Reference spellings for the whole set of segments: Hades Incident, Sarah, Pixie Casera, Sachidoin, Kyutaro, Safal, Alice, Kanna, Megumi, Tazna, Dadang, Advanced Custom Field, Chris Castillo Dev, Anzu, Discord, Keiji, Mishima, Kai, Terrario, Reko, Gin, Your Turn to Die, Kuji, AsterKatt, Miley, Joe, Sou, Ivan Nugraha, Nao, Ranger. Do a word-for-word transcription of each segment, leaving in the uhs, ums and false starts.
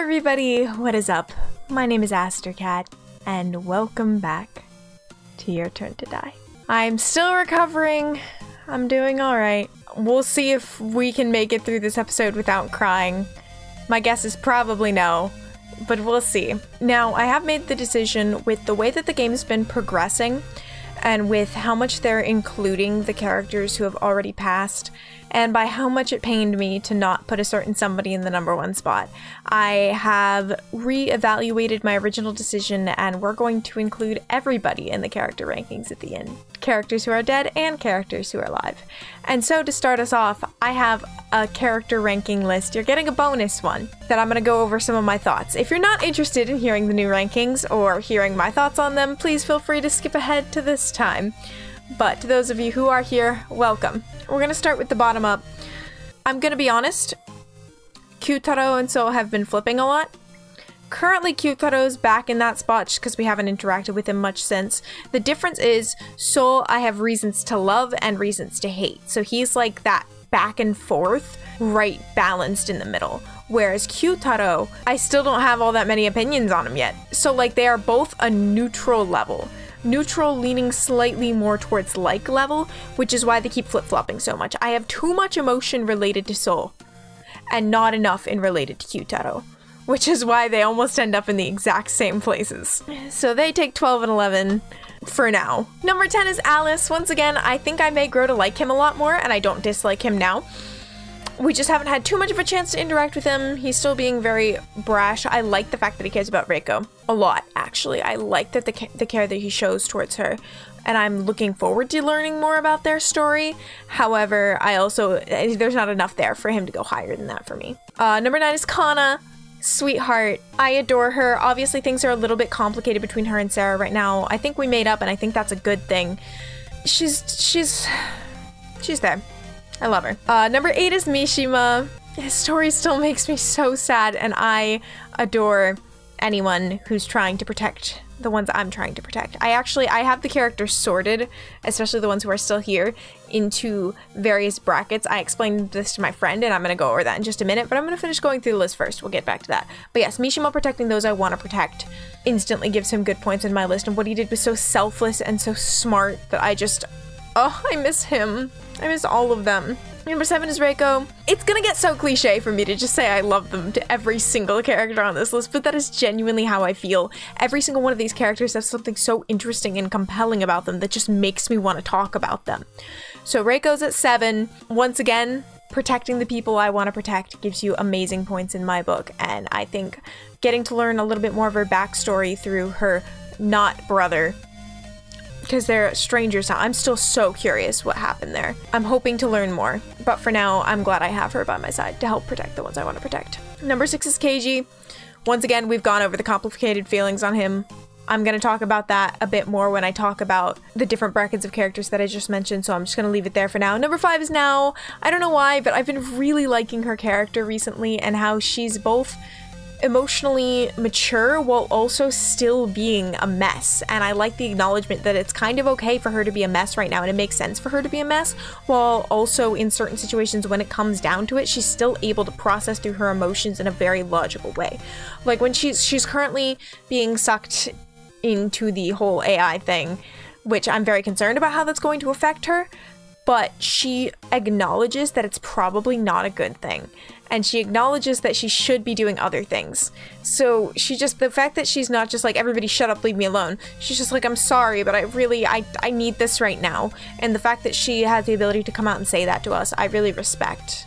everybody, what is up? My name is AsterKatt, and welcome back to Your Turn to Die. I'm still recovering. I'm doing alright. We'll see if we can make it through this episode without crying. My guess is probably no, but we'll see. Now, I have made the decision with the way that the game's been progressing, and with how much they're including the characters who have already passed, and by how much it pained me to not put a certain somebody in the number one spot. I have re-evaluated my original decision, and we're going to include everybody in the character rankings at the end. Characters who are dead and characters who are alive. And so to start us off, I have a character ranking list. You're getting a bonus one that I'm gonna go over some of my thoughts. If you're not interested in hearing the new rankings or hearing my thoughts on them, please feel free to skip ahead to this time. But to those of you who are here, welcome. We're gonna start with the bottom up. I'm gonna be honest, Kyutaro and Sou have been flipping a lot. Currently, Kyutaro's back in that spot just because we haven't interacted with him much since. The difference is, Sou, I have reasons to love and reasons to hate. So he's like that back and forth, right balanced in the middle. Whereas Kyutaro, I still don't have all that many opinions on him yet. So like they are both a neutral level. Neutral leaning slightly more towards like level, which is why they keep flip-flopping so much. I have too much emotion related to Sou and not enough in related to Kyutaro, which is why they almost end up in the exact same places. So they take twelve and eleven for now. Number ten is Alice. Once again, I think I may grow to like him a lot more, and I don't dislike him now. We just haven't had too much of a chance to interact with him. He's still being very brash. I like the fact that he cares about Reko a lot, actually. I like that the, ca the care that he shows towards her, and I'm looking forward to learning more about their story. However, I also, there's not enough there for him to go higher than that for me. Uh, number nine is Kanna. Sweetheart. I adore her. Obviously, things are a little bit complicated between her and Sarah right now. I think we made up, and I think that's a good thing. She's... she's... she's there. I love her. Uh, number eight is Mishima. His story still makes me so sad, and I adore anyone who's trying to protect the ones I'm trying to protect. I actually, I have the characters sorted, especially the ones who are still here, into various brackets. I explained this to my friend, and I'm gonna go over that in just a minute, but I'm gonna finish going through the list first. We'll get back to that. But yes, Mishima protecting those I want to protect instantly gives him good points in my list, and what he did was so selfless and so smart that I just, oh, I miss him. I miss all of them. Number seven is Reko. It's gonna get so cliche for me to just say I love them to every single character on this list, but that is genuinely how I feel. Every single one of these characters has something so interesting and compelling about them that just makes me want to talk about them. So Reko's at seven. Once again, protecting the people I want to protect gives you amazing points in my book, and I think getting to learn a little bit more of her backstory through her not-brother, because they're strangers now. I'm still so curious what happened there. I'm hoping to learn more, but for now, I'm glad I have her by my side to help protect the ones I want to protect. Number six is Keiji. Once again, we've gone over the complicated feelings on him. I'm gonna talk about that a bit more when I talk about the different brackets of characters that I just mentioned, so I'm just gonna leave it there for now. Number five is Nao. I don't know why, but I've been really liking her character recently and how she's both emotionally mature while also still being a mess, and I like the acknowledgement that it's kind of okay for her to be a mess right now, and it makes sense for her to be a mess, while also in certain situations when it comes down to it, she's still able to process through her emotions in a very logical way. Like when she's she's currently being sucked into the whole A I thing, which I'm very concerned about how that's going to affect her, but she acknowledges that it's probably not a good thing. And she acknowledges that she should be doing other things. So she just, the fact that she's not just like, everybody shut up, leave me alone. She's just like, I'm sorry, but I really, I, I need this right now. And the fact that she has the ability to come out and say that to us, I really respect.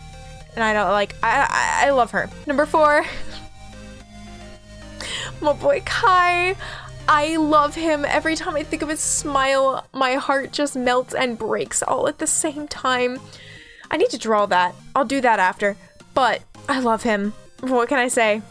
And I don't like, I, I, I love her. Number four, my boy Kai. I love him. Every time I think of his smile, my heart just melts and breaks all at the same time. I need to draw that. I'll do that after. But I love him. What can I say?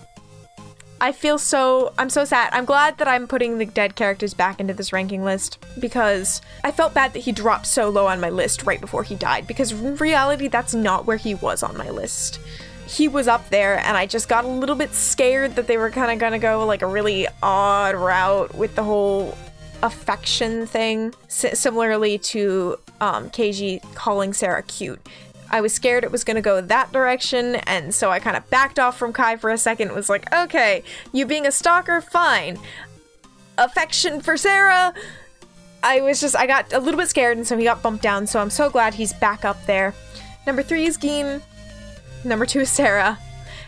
I feel so, I'm so sad. I'm glad that I'm putting the dead characters back into this ranking list, because I felt bad that he dropped so low on my list right before he died, because in reality, that's not where he was on my list. He was up there, and I just got a little bit scared that they were kind of gonna go like a really odd route with the whole affection thing. S- similarly to um, Keiji calling Sarah cute. I was scared it was going to go that direction, and so I kind of backed off from Kai for a second. Was like, okay, you being a stalker, fine. Affection for Sarah. I was just, I got a little bit scared, and so he got bumped down, so I'm so glad he's back up there. Number three is Gin. Number two is Sarah.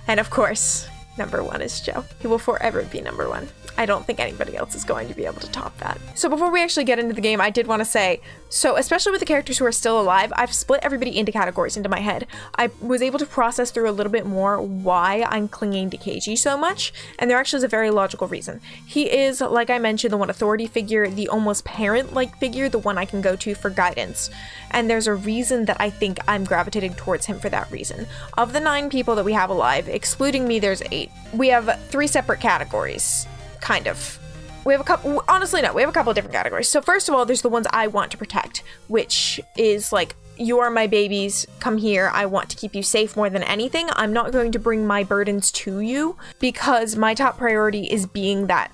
And of course, number one is Joe. He will forever be number one. I don't think anybody else is going to be able to top that. So before we actually get into the game, I did want to say, so especially with the characters who are still alive, I've split everybody into categories into my head. I was able to process through a little bit more why I'm clinging to Keiji so much, and there actually is a very logical reason. He is, like I mentioned, the one authority figure, the almost parent-like figure, the one I can go to for guidance. And there's a reason that I think I'm gravitating towards him for that reason. Of the nine people that we have alive, excluding me, there's eight. We have three separate categories. Kind of. We have a couple, honestly no, we have a couple of different categories. So first of all, there's the ones I want to protect, which is like, you are my babies, come here, I want to keep you safe more than anything. I'm not going to bring my burdens to you because my top priority is being that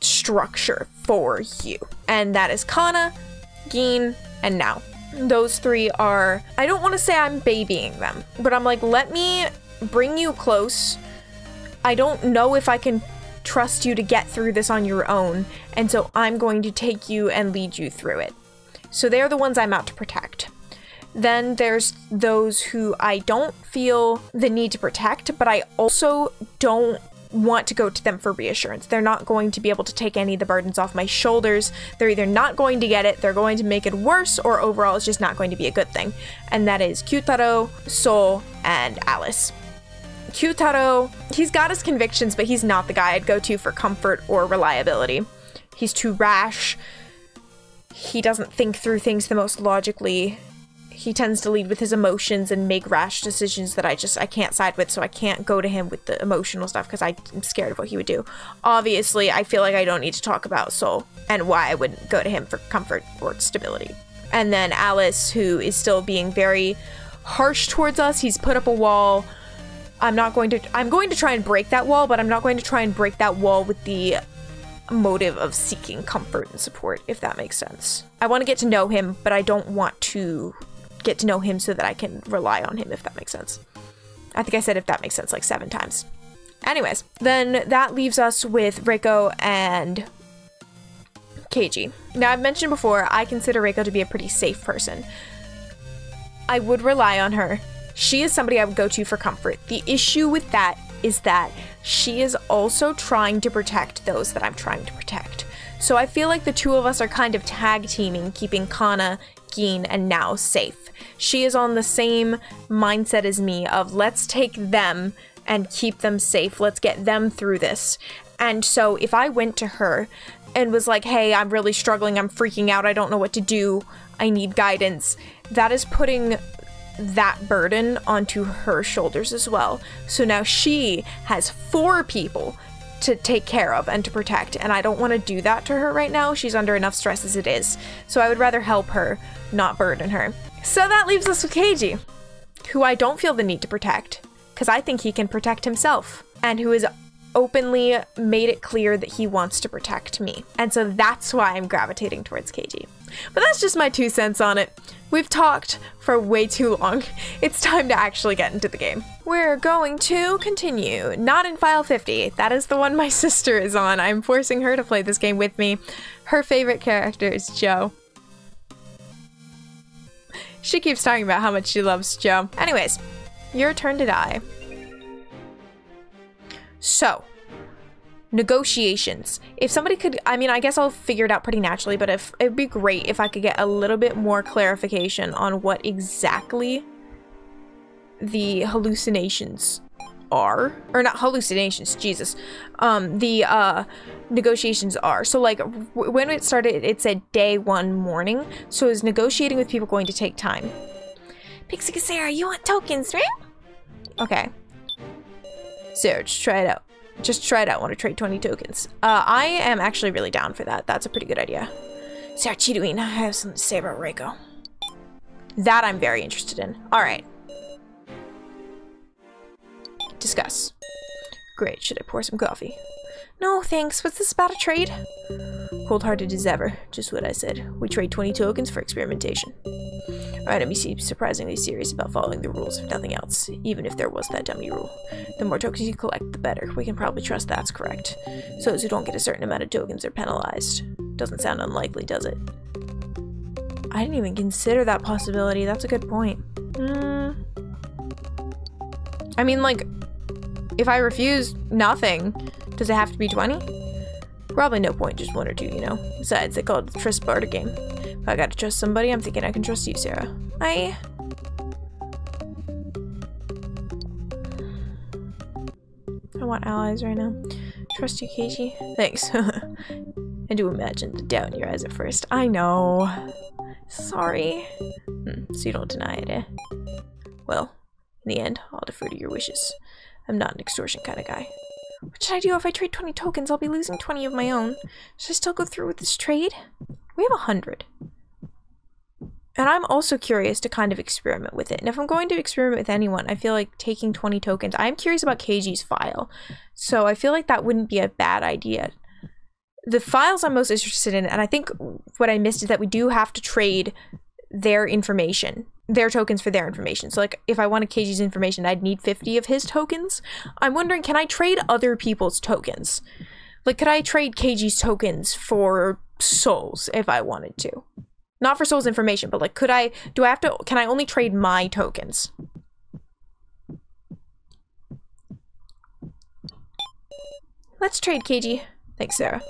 structure for you. And that is Kanna, Gin, and Nao. Those three are, I don't want to say I'm babying them, but I'm like, let me bring you close. I don't know if I can trust you to get through this on your own, and so I'm going to take you and lead you through it. So they're the ones I'm out to protect. Then there's those who I don't feel the need to protect, but I also don't want to go to them for reassurance. They're not going to be able to take any of the burdens off my shoulders. They're either not going to get it, they're going to make it worse, or overall it's just not going to be a good thing. And that is Kyutaro, Sou, and Alice. Kyutaro, he's got his convictions, but he's not the guy I'd go to for comfort or reliability. He's too rash. He doesn't think through things the most logically. He tends to lead with his emotions and make rash decisions that I just, I can't side with, so I can't go to him with the emotional stuff because I'm scared of what he would do. Obviously, I feel like I don't need to talk about Sou and why I wouldn't go to him for comfort or stability. And then Alice, who is still being very harsh towards us. He's put up a wall. I'm not going to, I'm going to try and break that wall, but I'm not going to try and break that wall with the motive of seeking comfort and support, if that makes sense. I want to get to know him, but I don't want to get to know him so that I can rely on him, if that makes sense. I think I said if that makes sense like seven times. Anyways, then that leaves us with Reko and Keiji. Now, I've mentioned before, I consider Reko to be a pretty safe person. I would rely on her. She is somebody I would go to for comfort. The issue with that is that she is also trying to protect those that I'm trying to protect. So I feel like the two of us are kind of tag teaming, keeping Kanna, Gin, and Nao safe. She is on the same mindset as me of let's take them and keep them safe. Let's get them through this. And so if I went to her and was like, hey, I'm really struggling, I'm freaking out, I don't know what to do, I need guidance, that is putting that burden onto her shoulders as well. So now she has four people to take care of and to protect, and I don't want to do that to her right now. She's under enough stress as it is. So I would rather help her, not burden her. So that leaves us with Keiji, who I don't feel the need to protect, because I think he can protect himself, and who is openly made it clear that he wants to protect me. And so that's why I'm gravitating towards Keiji. But that's just my two cents on it. We've talked for way too long. It's time to actually get into the game. We're going to continue. Not in File fifty. That is the one my sister is on. I'm forcing her to play this game with me. Her favorite character is Joe. She keeps talking about how much she loves Joe. Anyways, Your Turn to Die. So, negotiations. If somebody could, I mean, I guess I'll figure it out pretty naturally, but if it'd be great if I could get a little bit more clarification on what exactly the hallucinations are. Or not hallucinations, Jesus. Um, the uh, negotiations are. So like, w when it started, it said day one morning. So is negotiating with people going to take time? Pixie Casera, you want tokens, right? Okay. Sarah, just try it out. Just try it out. Want to trade twenty tokens? Uh, I am actually really down for that. That's a pretty good idea. Sachidoin, I have something to say about Reko. That I'm very interested in. All right. Discuss. Great. Should I pour some coffee? No, thanks. What's this about a trade? Cold-hearted as ever, just what I said. We trade twenty tokens for experimentation. Our enemy seems surprisingly serious about following the rules, if nothing else, even if there was that dummy rule. The more tokens you collect, the better. We can probably trust that's correct. So those who don't get a certain amount of tokens are penalized. Doesn't sound unlikely, does it? I didn't even consider that possibility. That's a good point. Mm. I mean, like, if I refuse nothing, does it have to be twenty? Probably no point, just one or two, you know. Besides, they call it the trust barter game. If I gotta trust somebody, I'm thinking I can trust you, Sarah. I... I want allies right now. Trust you, Keiji. Thanks. I do imagine the doubt in your eyes at first. I know. Sorry. Hmm, so you don't deny it, eh? Well, in the end, I'll defer to your wishes. I'm not an extortion kind of guy. What should I do? If I trade twenty tokens, I'll be losing twenty of my own. Should I still go through with this trade? We have one hundred. And I'm also curious to kind of experiment with it. And if I'm going to experiment with anyone, I feel like taking twenty tokens... I'm curious about Keiji's file. So I feel like that wouldn't be a bad idea. The files I'm most interested in, and I think what I missed is that we do have to trade their information. Their tokens for their information. So, like, if I wanted Keiji's information, I'd need fifty of his tokens. I'm wondering, can I trade other people's tokens? Like, could I trade Keiji's tokens for souls if I wanted to? Not for souls information, but, like, could I... Do I have to... Can I only trade my tokens? Let's trade, Keiji. Thanks, Sarah.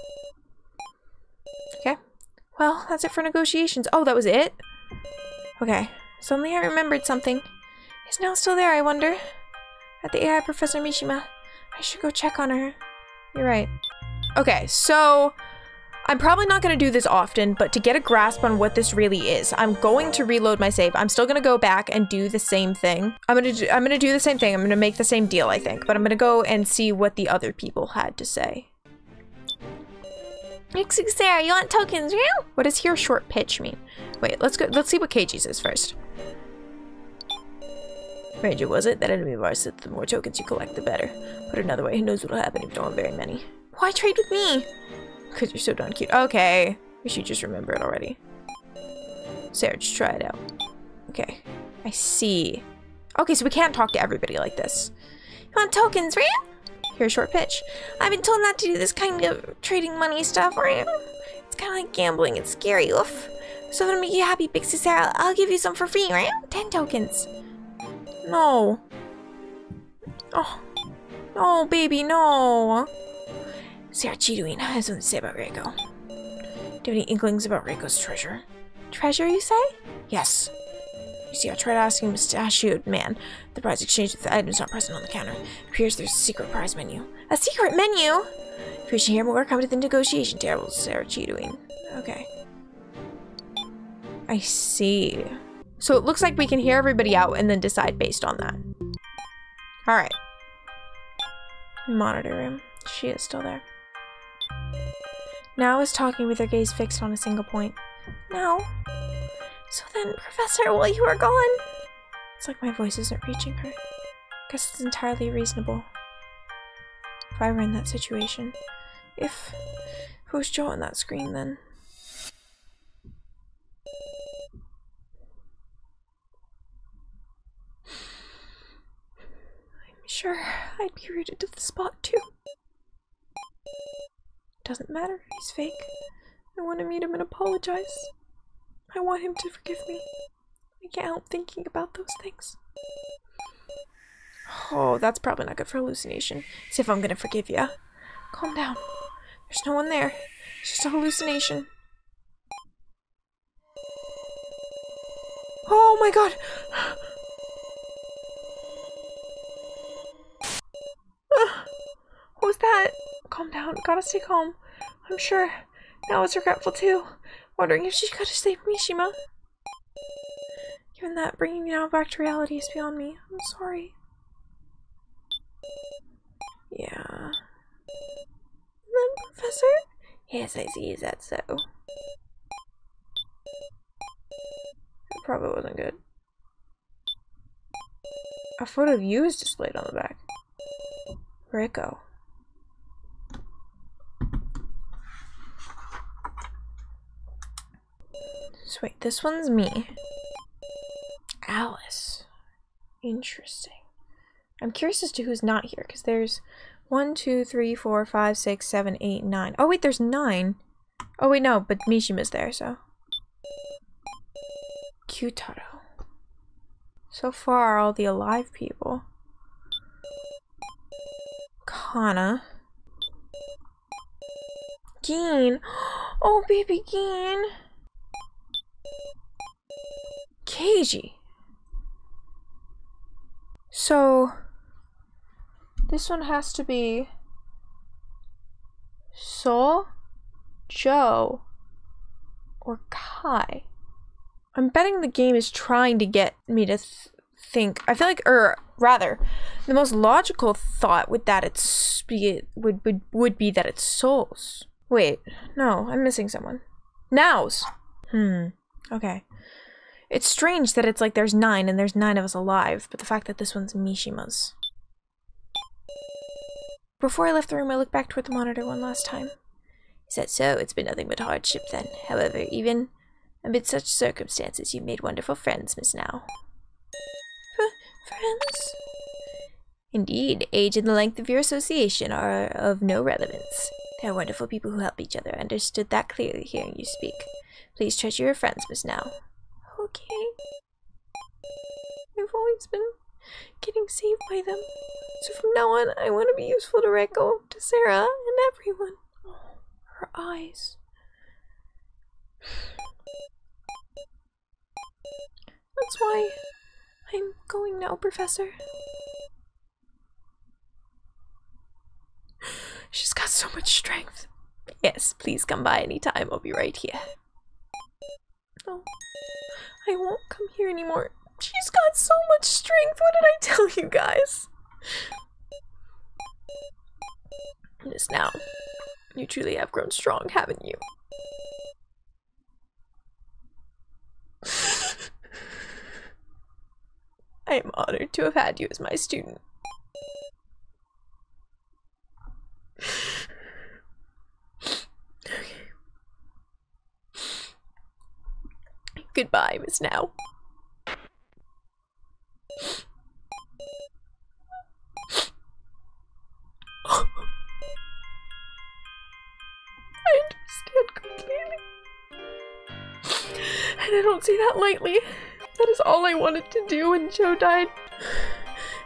Okay. Well, that's it for negotiations. Oh, that was it? Okay. Suddenly I remembered something. Is Nao still there, I wonder? At the A I Professor Mishima. I should go check on her. You're right. Okay, so... I'm probably not going to do this often, but to get a grasp on what this really is, I'm going to reload my save. I'm still going to go back and do the same thing. I'm going to I'm going to do the same thing. I'm going to make the same deal, I think. But I'm going to go and see what the other people had to say. Excuse Sarah, you want tokens, real? What does your short pitch mean? Wait, let's go. Let's see what Keiji's is first. Ranger, was it? That enemy of ours said the more tokens you collect, the better. Put it another way, who knows what'll happen if you don't have very many? Why trade with me? Because you're so darn cute. Okay. We should just remember it already. Sarah, just try it out. Okay. I see. Okay, so we can't talk to everybody like this. You want tokens, real? Here's a short pitch. I've been told not to do this kind of trading money stuff, right? It's kind of like gambling. It's scary, oof. So to make you happy, Pixie Sarah, I'll give you some for free, right? Ten tokens. No. Oh. No, baby, no. Sachidoin has something to say about Reko. Do you have any inklings about Reko's treasure? Treasure, you say? Yes. You see, I tried asking Mustachioed Man. The prize exchange with the items not present on the counter. It appears there's a secret prize menu. A secret menu? If you should hear more, come to the negotiation table, Sachidoin. Okay. I see. So it looks like we can hear everybody out and then decide based on that. Alright. Monitor room. She is still there. Nao is talking with her gaze fixed on a single point. Nao? So then, Professor, while you are gone... It's like my voice isn't reaching her. Guess it's entirely reasonable. If I were in that situation. If... Who's Joe on that screen, then? Sure, I'd be rooted to the spot too. Doesn't matter, he's fake. I want to meet him and apologize. I want him to forgive me. I can't help thinking about those things. Oh, that's probably not good for hallucination. See if I'm gonna forgive ya. Calm down. There's no one there. It's just a hallucination. Oh my god! What was that? Calm down. Gotta stay calm. I'm sure. Nao is regretful too. Wondering if she could have saved Mishima. Given that, bringing Nao back to reality is beyond me. I'm sorry. Yeah. Then, Professor? Yes, I see. Is that so? That probably wasn't good. A photo of you is displayed on the back. Reko. So wait, this one's me. Alice. Interesting. I'm curious as to who's not here, because there's one, two, three, four, five, six, seven, eight, nine. Oh wait, there's nine. Oh wait, no, but Mishima's there, so. Kyutaro. So far, all the alive people. Kanna. Gin. Oh, baby Gin. Keiji. So, this one has to be Sou, Joe, or Kai. I'm betting the game is trying to get me to th think. I feel like, or rather, the most logical thought would that it's be would would would be that it's Souls. Wait, no, I'm missing someone. Nao's. Hmm. Okay. It's strange that it's like there's nine and there's nine of us alive, but the fact that this one's Mishima's. Before I left the room, I looked back toward the monitor one last time. Is that so? It's been nothing but hardship then. However, even amid such circumstances, you've made wonderful friends, Miss Nao. Friends? Indeed, age and the length of your association are of no relevance. They are wonderful people who help each other. I understood that clearly hearing you speak. Please treasure your friends, Miss Nao. Okay. I've always been getting saved by them. So from now on, I want to be useful to Reko, to Sarah, and everyone. Oh, her eyes. That's why I'm going now, Professor. She's got so much strength. Yes, please come by anytime. I'll be right here. No, I won't come here anymore. She's got so much strength. What did I tell you guys? Miss Nao, you truly have grown strong, haven't you? I am honored to have had you as my student. Okay. Goodbye, Miss Nao. I understand completely. And I don't say that lightly. That is all I wanted to do when Joe died.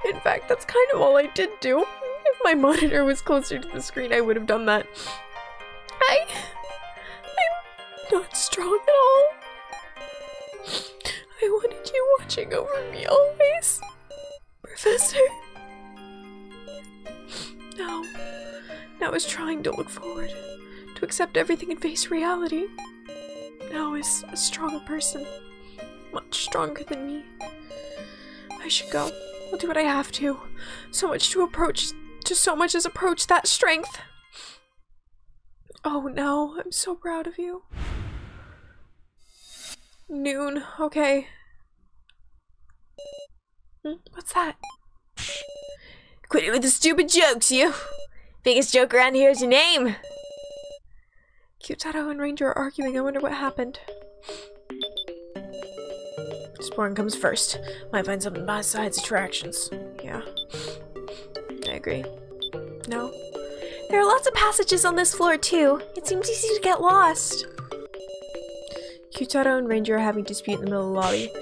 In fact, that's kind of all I did do. If my monitor was closer to the screen, I would have done that. I... I'm not strong at all. I wanted you watching over me always, Professor. Now, now is trying to look forward, to accept everything and face reality. Now is a strong person. Much stronger than me. I should go. I'll do what I have to. So much to approach, just so much as approach that strength. Oh no, I'm so proud of you. Noon, okay. What's that? Quit it with the stupid jokes, you! Biggest joke around here is your name! Kyutaro and Ranger are arguing, I wonder what happened. Sporn comes first. Might find something by side's attractions. Yeah. I agree. No? There are lots of passages on this floor, too. It seems easy to get lost. Kyutaro and Ranger are having a dispute in the middle of the lobby.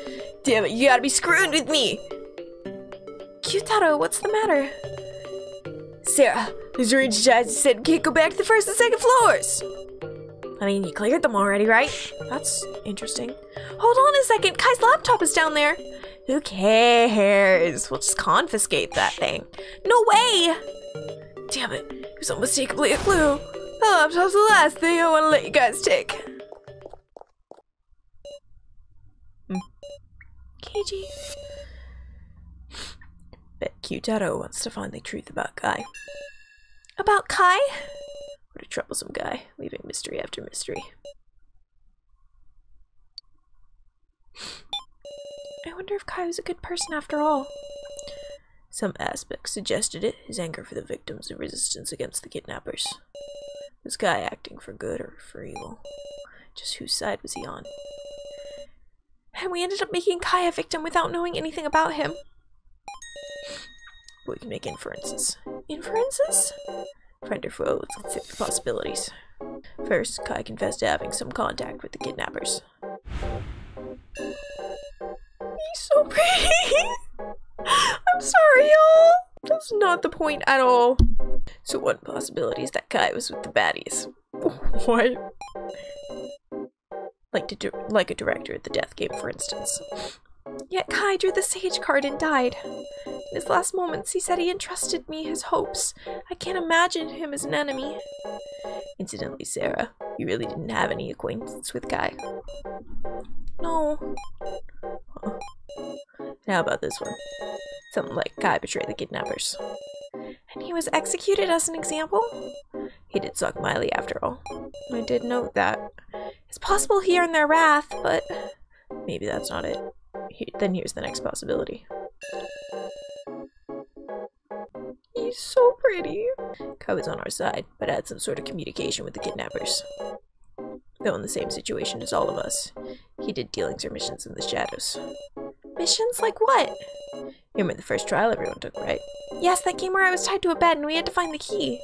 Damn it, you gotta be screwed with me! Kyutaro, what's the matter? Sarah, those Ranger guys said we can't go back to the first and second floors! I mean, you cleared them already, right? That's interesting. Hold on a second, Kai's laptop is down there! Who cares? We'll just confiscate that thing. No way! Damn it, it was unmistakably a clue. The laptop's the last thing I want to let you guys take. Hmm. Keiji. Bet Kyutaro wants to find the truth about Kai. About Kai? What a troublesome guy, leaving mystery after mystery. I wonder if Kai was a good person after all. Some aspects suggested it, his anger for the victims and resistance against the kidnappers. Was Kai acting for good or for evil? Just whose side was he on? and we ended up making Kai a victim without knowing anything about him. But we can make inferences. Inferences? Friend or foe, let's consider the possibilities. First, Kai confessed to having some contact with the kidnappers. He's so pretty! I'm sorry, y'all! That's not the point at all. So one possibility is that Kai was with the baddies. What? Like, to like a director at the death game, for instance. Yet Kai drew the sage card and died. In his last moments, he said he entrusted me his hopes. I can't imagine him as an enemy. Incidentally, Sarah, you really didn't have any acquaintance with Kai. No. Huh. Now about this one. Something like Kai betrayed the kidnappers. And he was executed as an example? He did suck Miley after all. I did note that. It's possible he earned their wrath, but maybe that's not it. He, then here's the next possibility. He's so pretty. Kai was on our side, but had some sort of communication with the kidnappers. Though in the same situation as all of us, he did dealings or missions in the shadows. Missions? Like what? You remember the first trial everyone took, right? Yes, that game where I was tied to a bed and we had to find the key.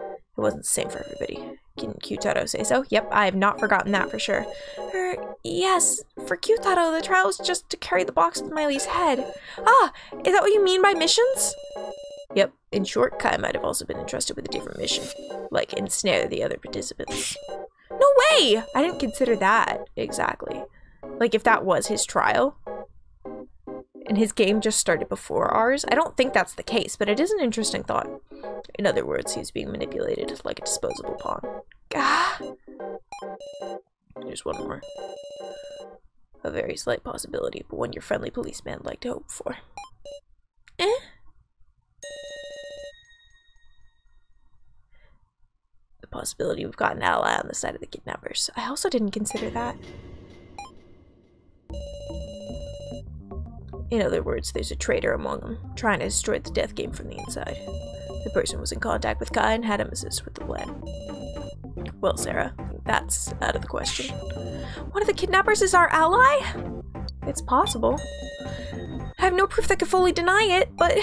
It wasn't the same for everybody. Didn't Kyutaro say so? Yep, I have not forgotten that for sure. Er, yes, for Kyutaro, the trial was just to carry the box with Miley's head. Ah, is that what you mean by missions? Yep, in short, Kai might have also been entrusted with a different mission. Like, ensnare the other participants. No way! I didn't consider that, exactly. Like, if that was his trial, and his game just started before ours? I don't think that's the case, but it is an interesting thought. In other words, he's being manipulated like a disposable pawn. Ah! There's one more. A very slight possibility, but one your friendly policeman liked to hope for. Eh? The possibility we've got an ally on the side of the kidnappers. I also didn't consider that. In other words, there's a traitor among them, trying to destroy the death game from the inside. The person was in contact with Kai and had him assist with the plan. Well, Sarah, that's out of the question. One of the kidnappers is our ally? It's possible. I have no proof that could fully deny it, but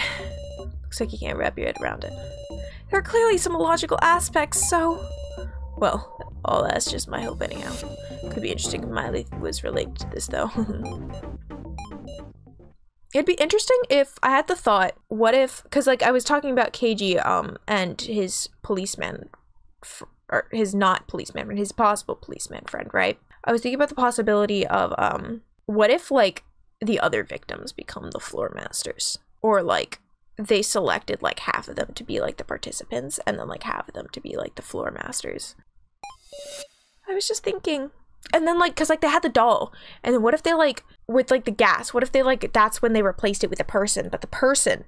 looks like you can't wrap your head around it. There are clearly some illogical aspects, so... Well, all that's just my hope anyhow. Could be interesting if Miley was related to this, though. It'd be interesting if I had the thought, what if, because like I was talking about Keiji um, and his policeman, fr or his not policeman, but his possible policeman friend, right? I was thinking about the possibility of um, what if like the other victims become the floor masters, or like they selected like half of them to be like the participants and then like half of them to be like the floor masters. I was just thinking. And then like, cause like they had the doll, and then what if they like, with like the gas, what if they like, that's when they replaced it with a person, but the person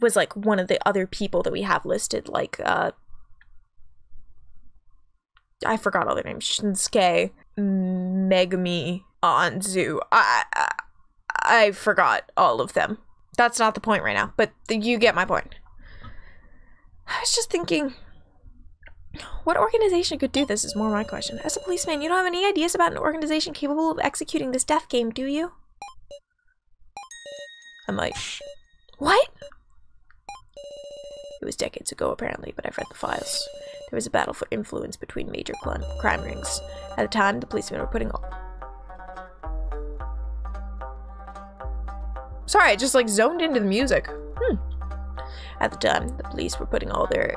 was like one of the other people that we have listed, like, uh, I forgot all their names, Shinsuke, Megumi, Anzu, I, I, I forgot all of them. That's not the point right now, but the, you get my point. I was just thinking, what organization could do this is more my question. As a policeman, you don't have any ideas about an organization capable of executing this death game, do you? I might. What? It was decades ago, apparently, but I've read the files. There was a battle for influence between major crime rings. At the time, the policemen were putting all... Sorry, I just, like, zoned into the music. Hmm. At the time, the police were putting all their...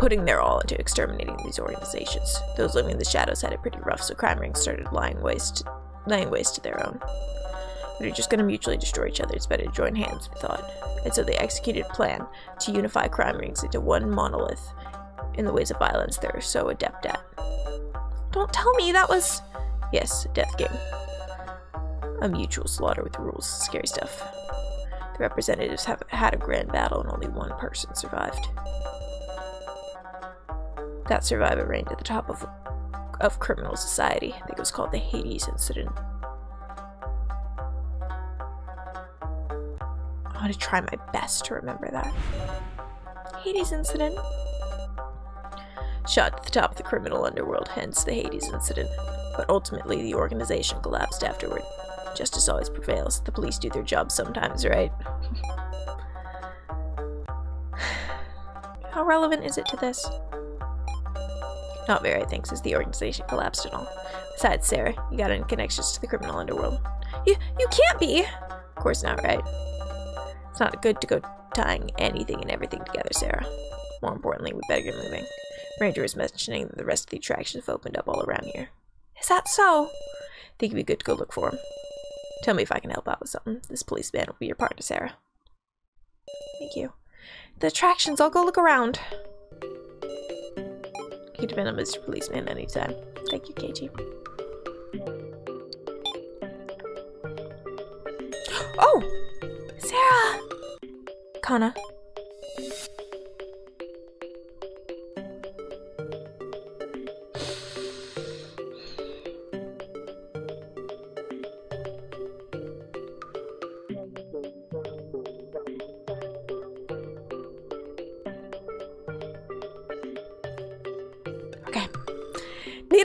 putting their all into exterminating these organizations. Those living in the shadows had it pretty rough, so crime rings started lying waste, lying waste to their own. They're just going to mutually destroy each other. It's better to join hands, we thought. And so they executed a plan to unify crime rings into one monolith in the ways of violence they're so adept at. Don't tell me that was... Yes, a death game. A mutual slaughter with rules. Scary stuff. The representatives have had a grand battle and only one person survived. That survivor reigned at the top of, of criminal society. I think it was called the Hades Incident. I want to try my best to remember that. Hades Incident. Shot at the top of the criminal underworld, hence the Hades Incident. But ultimately, the organization collapsed afterward. Justice always prevails. The police do their job sometimes, right? How relevant is it to this? Not very, I think, since the organization collapsed and all. Besides, Sarah, you got any connections to the criminal underworld? You, you can't be! Of course not, right? It's not good to go tying anything and everything together, Sarah. More importantly, we better get moving. Ranger was mentioning that the rest of the attractions have opened up all around here. Is that so? I think it'd be good to go look for him. Tell me if I can help out with something. This policeman will be your partner, Sarah. Thank you. The attractions, I'll go look around. He'd have been a Mister Policeman anytime. Thank you, Keiji. Oh! Sarah! Kanna.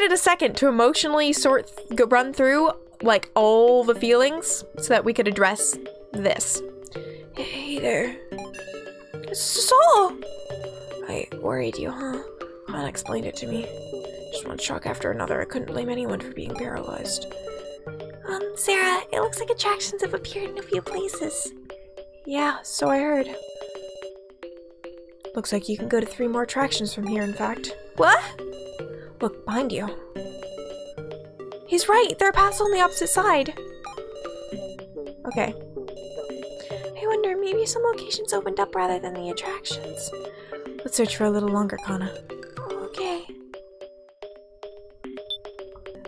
A second to emotionally sort go run through like all the feelings so that we could address this. Hey there, Sou. I worried you, huh? Kanna explained it to me. Just one shock after another. I couldn't blame anyone for being paralyzed. Um, Sarah, it looks like attractions have appeared in a few places. Yeah, so I heard. Looks like you can go to three more attractions from here. In fact, what? Look behind you. He's right! There are paths on the opposite side! Okay. I wonder, maybe some locations opened up rather than the attractions. Let's search for a little longer, Kanna. Okay.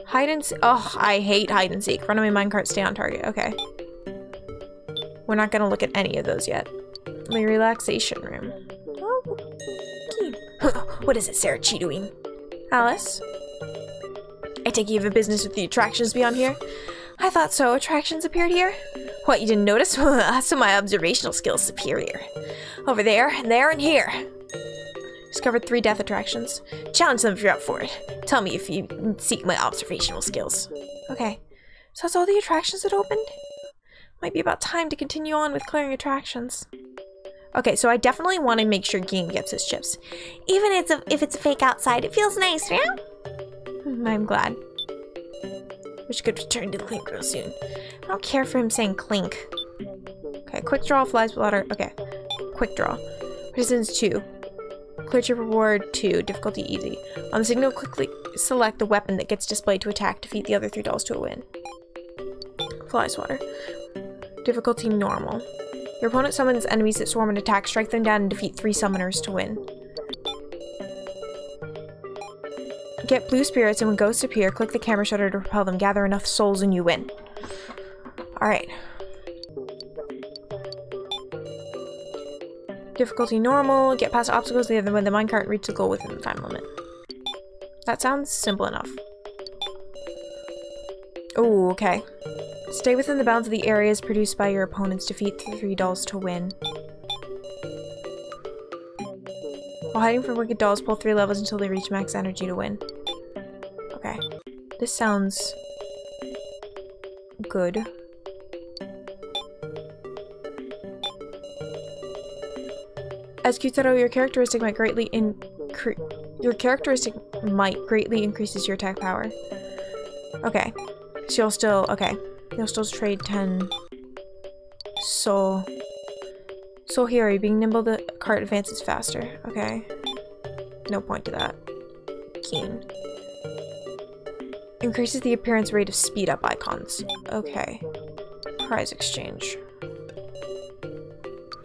Hide and seek. Oh, I hate hide and seek. Run away, minecart, stay on target. Okay. We're not gonna look at any of those yet. My relaxation room. Oh. What is it, Sarah Sachidoin? Alice? I take you have a business with the attractions beyond here? I thought so. Attractions appeared here? What, you didn't notice? So my observational skills superior. Over there, and there, and here. Discovered three death attractions. Challenge them if you're up for it. Tell me if you seek my observational skills. Okay. So that's all the attractions that opened? Might be about time to continue on with clearing attractions. Okay, so I definitely want to make sure Gin gets his chips. Even if it's, a, if it's a fake outside, it feels nice, right? I'm glad. Which could return to the clink real soon. I don't care for him saying clink. Okay, quick draw, flies, water. Okay, quick draw. Resistance two. Clear chip reward two. Difficulty easy. On the signal, quickly select the weapon that gets displayed to attack. Defeat the other three dolls to a win. Flies, water. Difficulty normal. Your opponent summons enemies that swarm and attack. Strike them down and defeat three summoners to win. Get blue spirits, and when ghosts appear, click the camera shutter to repel them. Gather enough souls and you win. Alright. Difficulty normal. Get past obstacles the other way the minecart and reach the goal within the time limit. That sounds simple enough. Oh, okay. Stay within the bounds of the areas produced by your opponents. Defeat the three dolls to win. While hiding from wicked dolls, pull three levels until they reach max energy to win. Okay. This sounds good. As Kyutaro, your characteristic might greatly increase your characteristic might greatly increases your attack power. Okay. So you'll still okay. You'll still trade ten. Sou. Sou Hiri, being nimble, the cart advances faster. Okay. No point to that. Keen. Increases the appearance rate of speed up icons. Okay. Prize exchange.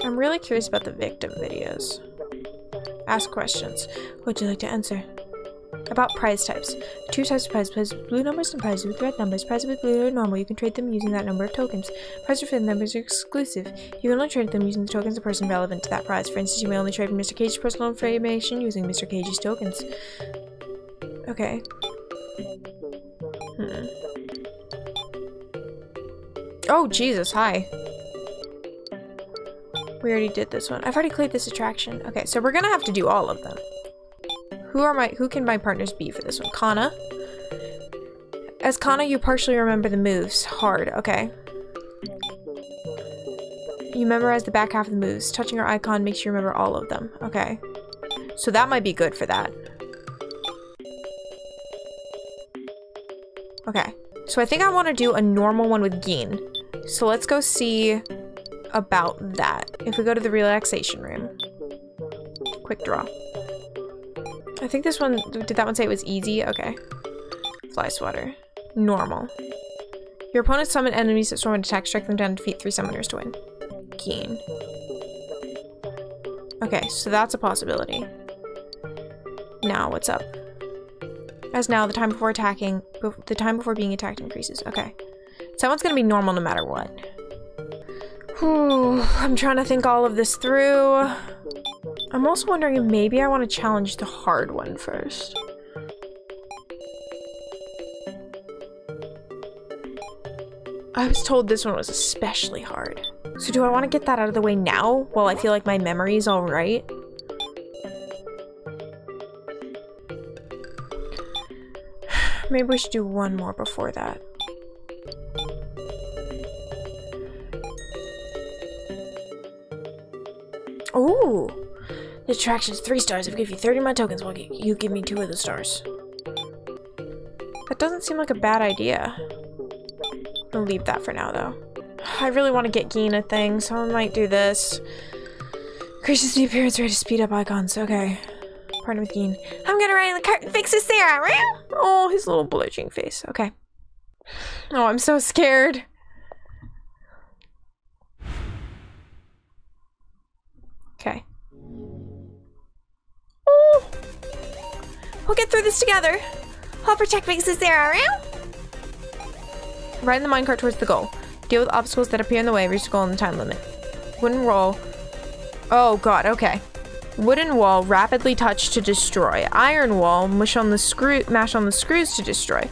I'm really curious about the victim videos. Ask questions. Would you like to answer? About prize types. Two types of prize, prizes with blue numbers and prizes with red numbers. Prizes with blue or normal, you can trade them using that number of tokens. Prizes with red numbers are exclusive. You can only trade them using the tokens of the person relevant to that prize. For instance, you may only trade Mister Keiji's personal information using Mister Keiji's tokens. Okay. Hmm. Oh, Jesus, hi. We already did this one. I've already played this attraction. Okay, so we're gonna have to do all of them. Who are my- who can my partners be for this one? Kanna. As Kanna, you partially remember the moves. Hard, okay. You memorize the back half of the moves. Touching her icon makes you remember all of them. Okay. So that might be good for that. Okay. So I think I want to do a normal one with Gin. So let's go see about that. If we go to the relaxation room. Quick draw. I think this one, did that one say it was easy? Okay. Fly swatter. Normal. Your opponents summon enemies that swarm and attack. Strike them down and defeat three summoners to win. Gin. Okay, so that's a possibility. Now, what's up? As now, the time before attacking, the time before being attacked increases. Okay. So that one's gonna be normal no matter what. Whew, I'm trying to think all of this through. I'm also wondering if maybe I want to challenge the hard one first. I was told this one was especially hard. So do I want to get that out of the way now, while I feel like my memory is all right? Maybe we should do one more before that. Ooh! The attraction's three stars. If I give you thirty of my tokens, while you give me two of the stars. That doesn't seem like a bad idea. I'll leave that for now, though. I really want to get Gin a thing, so I might do this. Increases the appearance rate to speed up icons. Okay. Partner with Gin. I'm gonna write in the cart and fix this Sarah! Oh, his little blurching face. Okay. Oh, I'm so scared. Okay. Ooh. We'll get through this together. I'll protect Fixes Sarah. Ride the minecart towards the goal. Deal with obstacles that appear in the way. Reach the goal in the time limit. Wooden roll. Oh god, okay. Wooden wall, rapidly touch to destroy. Iron wall, mush on the screw, mash on the screws to destroy.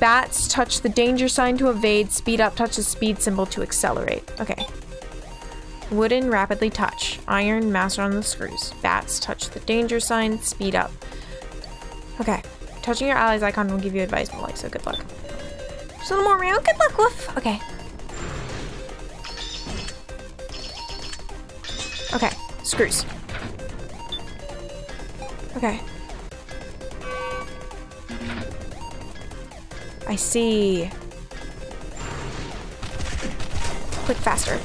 Bats, touch the danger sign to evade. Speed up, touch the speed symbol to accelerate. Okay. Wooden, rapidly touch. Iron, mash on the screws. Bats, touch the danger sign. Speed up. Okay. Touching your allies icon will give you advice, but like, so good luck. Just a little more round. Good luck, Wolf. Okay. Okay. Screws. Okay. I see. Click faster.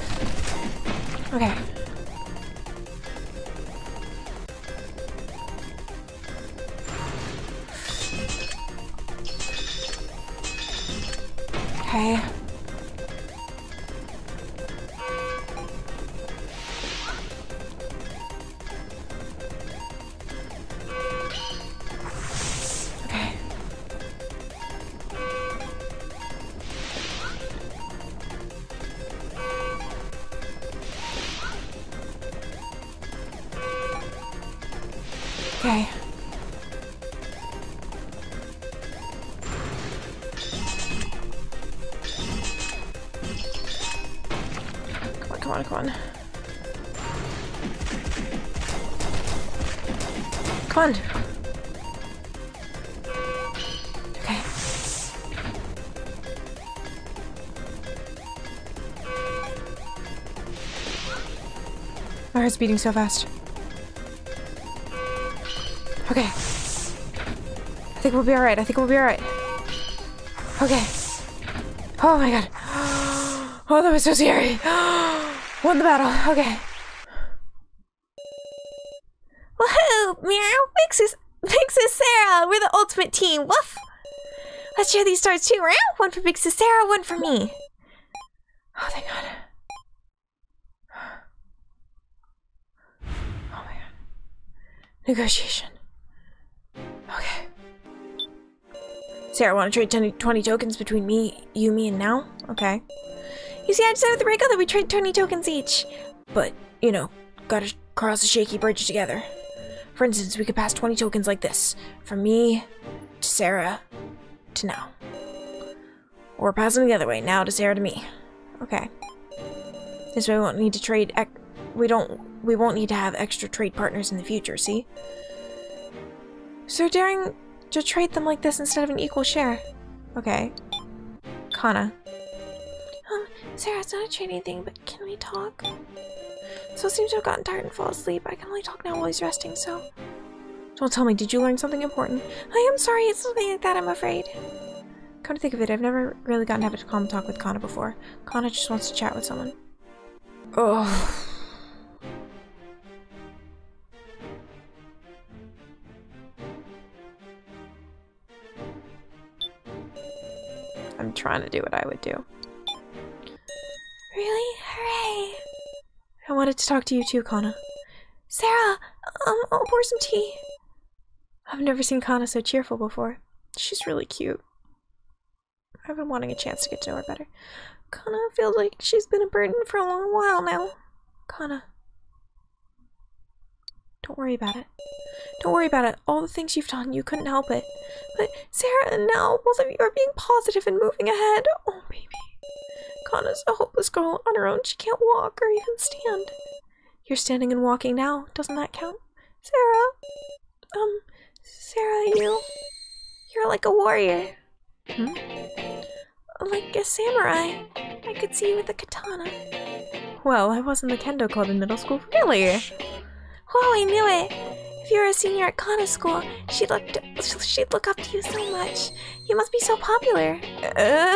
Okay. Okay. Okay. Okay. Come on. Come on. Okay. My heart's beating so fast. Okay. I think we'll be alright. I think we'll be alright. Okay. Oh my god. Oh, that was so scary. Won the battle. Okay. Woohoo! Meow! Mixes, Mixes Sarah! We're the ultimate team! Woof! Let's share these stars too, right? One for Mixes Sarah, one for me. Oh, thank god. Oh my god. Negotiation. Okay. Sarah, wanna trade twenty tokens between me, you, me, and Nao? Okay. You see, I decided with Reko that we trade twenty tokens each. But, you know, gotta cross a shaky bridge together. For instance, we could pass twenty tokens like this. From me, to Sarah, to Nao. Or pass them the other way, Nao to Sarah to me. Okay. This way we won't need to trade ex- we don't- we won't need to have extra trade partners in the future, see? So daring to trade them like this instead of an equal share. Okay. Kanna. Um, Sarah, it's not a training thing, but can we talk? Sou seems to have gotten tired and fall asleep. I can only talk now while he's resting, so... Don't tell me, did you learn something important? I am sorry, it's something like that, I'm afraid. Come to think of it, I've never really gotten to have a calm talk with Kanna before. Kanna just wants to chat with someone. Ugh. I'm trying to do what I would do. Really? Hooray! I wanted to talk to you too, Kanna. Sarah! Um, I'll pour some tea. I've never seen Kanna so cheerful before. She's really cute. I've been wanting a chance to get to know her better. Kanna feels like she's been a burden for a long while now. Kanna. Don't worry about it. Don't worry about it. All the things you've done, you couldn't help it. But Sarah and Nao, both of you are being positive and moving ahead. Oh, baby. Kanna's a hopeless girl on her own. She can't walk or even stand. You're standing and walking now. Doesn't that count? Sarah? Um, Sarah, you... You're like a warrior. Hmm? Like a samurai. I could see you with a katana. Well, I was in the kendo club in middle school. Really? Whoa, I knew it! If you were a senior at Kanna's school, she'd look, she'd look up to you so much. You must be so popular. Uh,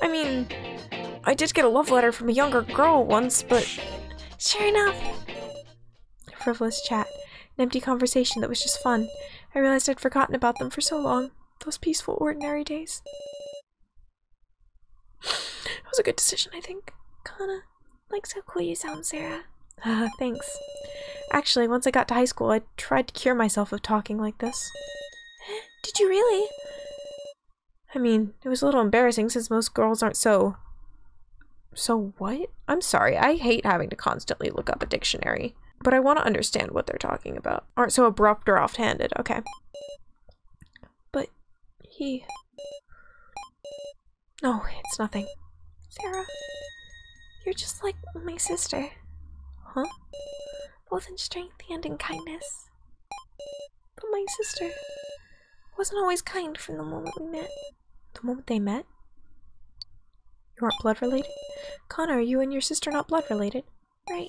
I mean, I did get a love letter from a younger girl once, but... Sure enough. Frivolous chat. An empty conversation that was just fun. I realized I'd forgotten about them for so long. Those peaceful, ordinary days. It was a good decision, I think. Kanna, likes how cool you sound, Sarah. Ah, uh, thanks. Actually, once I got to high school, I tried to cure myself of talking like this. Did you really? I mean, it was a little embarrassing since most girls aren't so... So what? I'm sorry, I hate having to constantly look up a dictionary. But I want to understand what they're talking about. Aren't so abrupt or offhanded, okay. But... he... No, it's nothing. Sarah, you're just like my sister. Huh? Both in strength and in kindness. But my sister wasn't always kind from the moment we met. The moment they met? You aren't blood related? Kanna, are you and your sister not blood related? Right.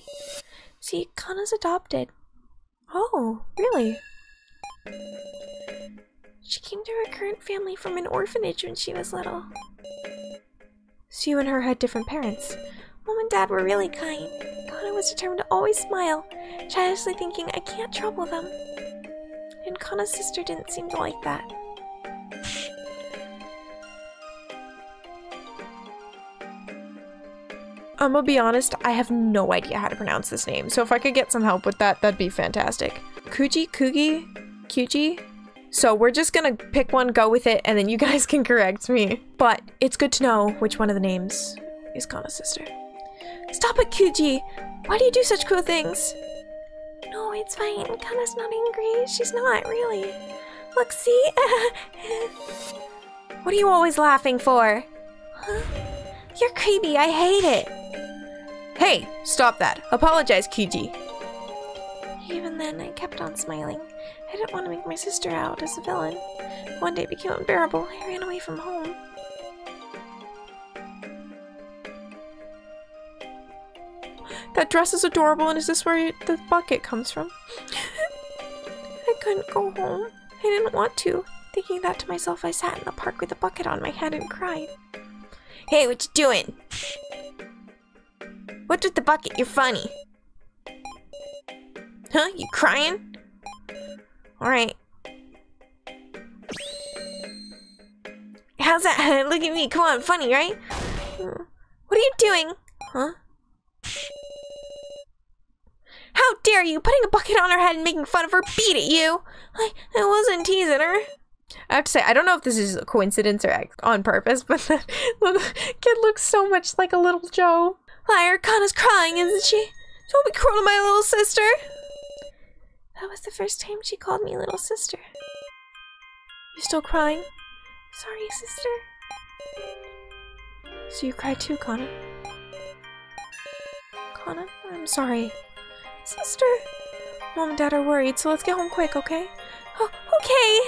See, Kanna's adopted. Oh, really? She came to her current family from an orphanage when she was little. So you and her had different parents. Mom and Dad were really kind. Kanna was determined to always smile, childishly thinking, I can't trouble them. And Kanna's sister didn't seem to like that. I'm gonna be honest, I have no idea how to pronounce this name, so if I could get some help with that, that'd be fantastic. Kuji? Kugi? Kuji? So we're just gonna pick one, go with it, and then you guys can correct me. But it's good to know which one of the names is Kanna's sister. Stop it, Kuji! Why do you do such cool things? No, it's fine. Kanna's not angry. She's not, really. Look, see? What are you always laughing for? Huh? You're creepy. I hate it. Hey, stop that. Apologize, Kuji. Even then, I kept on smiling. I didn't want to make my sister out as a villain. One day it became unbearable. I ran away from home. That dress is adorable, and is this where you, the bucket comes from? I couldn't go home. I didn't want to. Thinking that to myself, I sat in the park with a bucket on my head and cried. Hey, what you doing? What's with the bucket? You're funny. Huh? You crying? Alright. How's that? Look at me. Come on, funny, right? What are you doing? Huh? How dare you! Putting a bucket on her head and making fun of her! Beat it, you! I, I wasn't teasing her. I have to say, I don't know if this is a coincidence or on purpose, but that little kid looks so much like a little Joe. Liar, Kanna's crying, isn't she? Don't be cruel to my little sister! That was the first time she called me little sister. You still crying? Sorry, sister. So you cried too, Kanna? Kanna, I'm sorry. Sister, Mom and Dad are worried, so let's get home quick, okay? Oh, okay!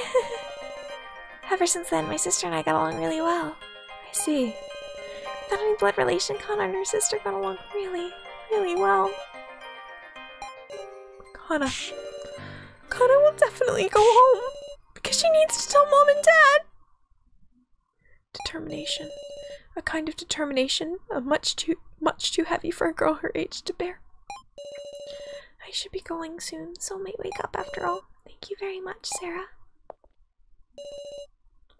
Ever since then, my sister and I got along really well. I see. Without any blood relation, Kanna and her sister got along really, really well. Kanna. Kanna will definitely go home, because she needs to tell Mom and Dad. Determination. A kind of determination, a much too, much too heavy for a girl her age to bear. I should be going soon, Sou might wake up after all. Thank you very much, Sarah.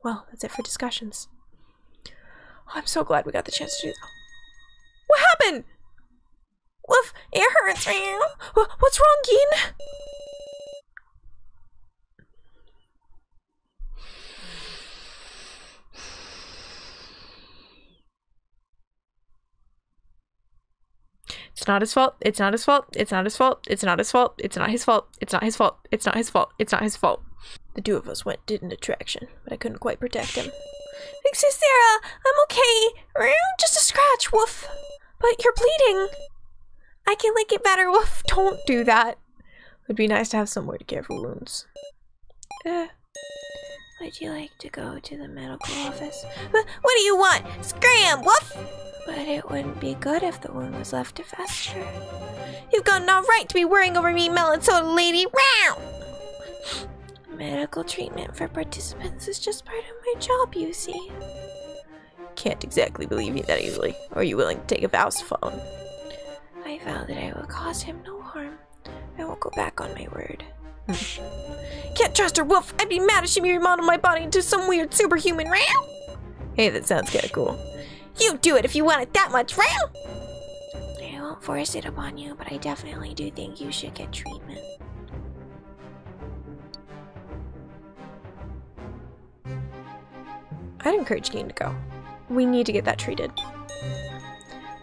Well, that's it for discussions. Oh, I'm Sou glad we got the chance to do that. What happened? Woof, it hurts me. What's wrong, Gin? It's not his fault. It's not his fault. It's not his fault. It's not his fault. It's not his fault. It's not his fault. It's not his fault. It's not his fault. The two of us went did an attraction, but I couldn't quite protect him. Thanks, Sarah. I'm okay. Just a scratch. Woof. But you're bleeding. I can lick it better. Woof. Don't do that. It would be nice to have somewhere to care for wounds. Eh. Would you like to go to the medical office? What do you want? Scram! Woof! But it wouldn't be good if the wound was left to fester. You've got no right to be worrying over me, melon soda lady! Round! Medical treatment for participants is just part of my job, you see. Can't exactly believe me that easily. Are you willing to take a vow, Safal? I vow that I will cause him no harm. I won't go back on my word. Can't trust her, woof! I'd be mad if she remodeled my body into some weird superhuman, round! Hey, that sounds kinda cool. You do it if you want it that much, round! I won't force it upon you, but I definitely do think you should get treatment. I'd encourage Gin to go. We need to get that treated.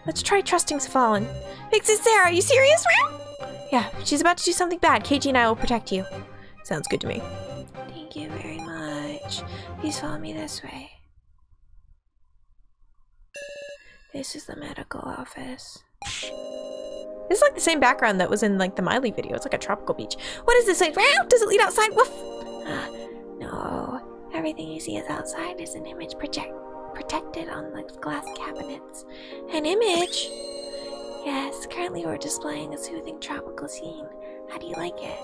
Let's try trusting Safal. Fix it, Sarah! Are you serious, round? Yeah, she's about to do something bad. Keiji and I will protect you. Sounds good to me. Thank you very much. Please follow me this way. This is the medical office. This is like the same background that was in like the Miley video. It's like a tropical beach. What is this? Like, does it lead outside? Woof! Uh, no. Everything you see is outside is an image project protected on the glass cabinets. An image? Yes, currently we're displaying a soothing tropical scene. How do you like it?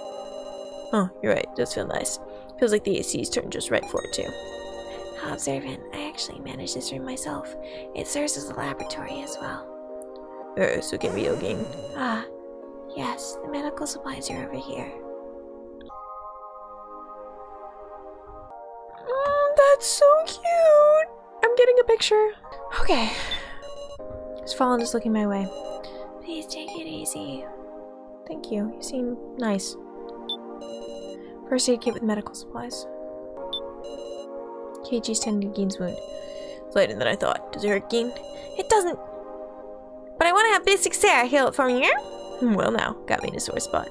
Oh, you're right. It does feel nice. Feels like the A C's turned just right for it, too. How observant. I actually manage this room myself. It serves as a laboratory as well. Er, so can we go again? Ah, yes. The medical supplies are over here. Mm, that's Sou cute! I'm getting a picture. Okay. Safal is looking my way. Please take it easy. Thank you. You seem nice. First aid kit with medical supplies. Keiji's tending Gin's wound. It's lighter than I thought. Does it hurt, Gin? It doesn't. But I want to have basic Sarah heal it for me. Well, now. Got me in a sore spot.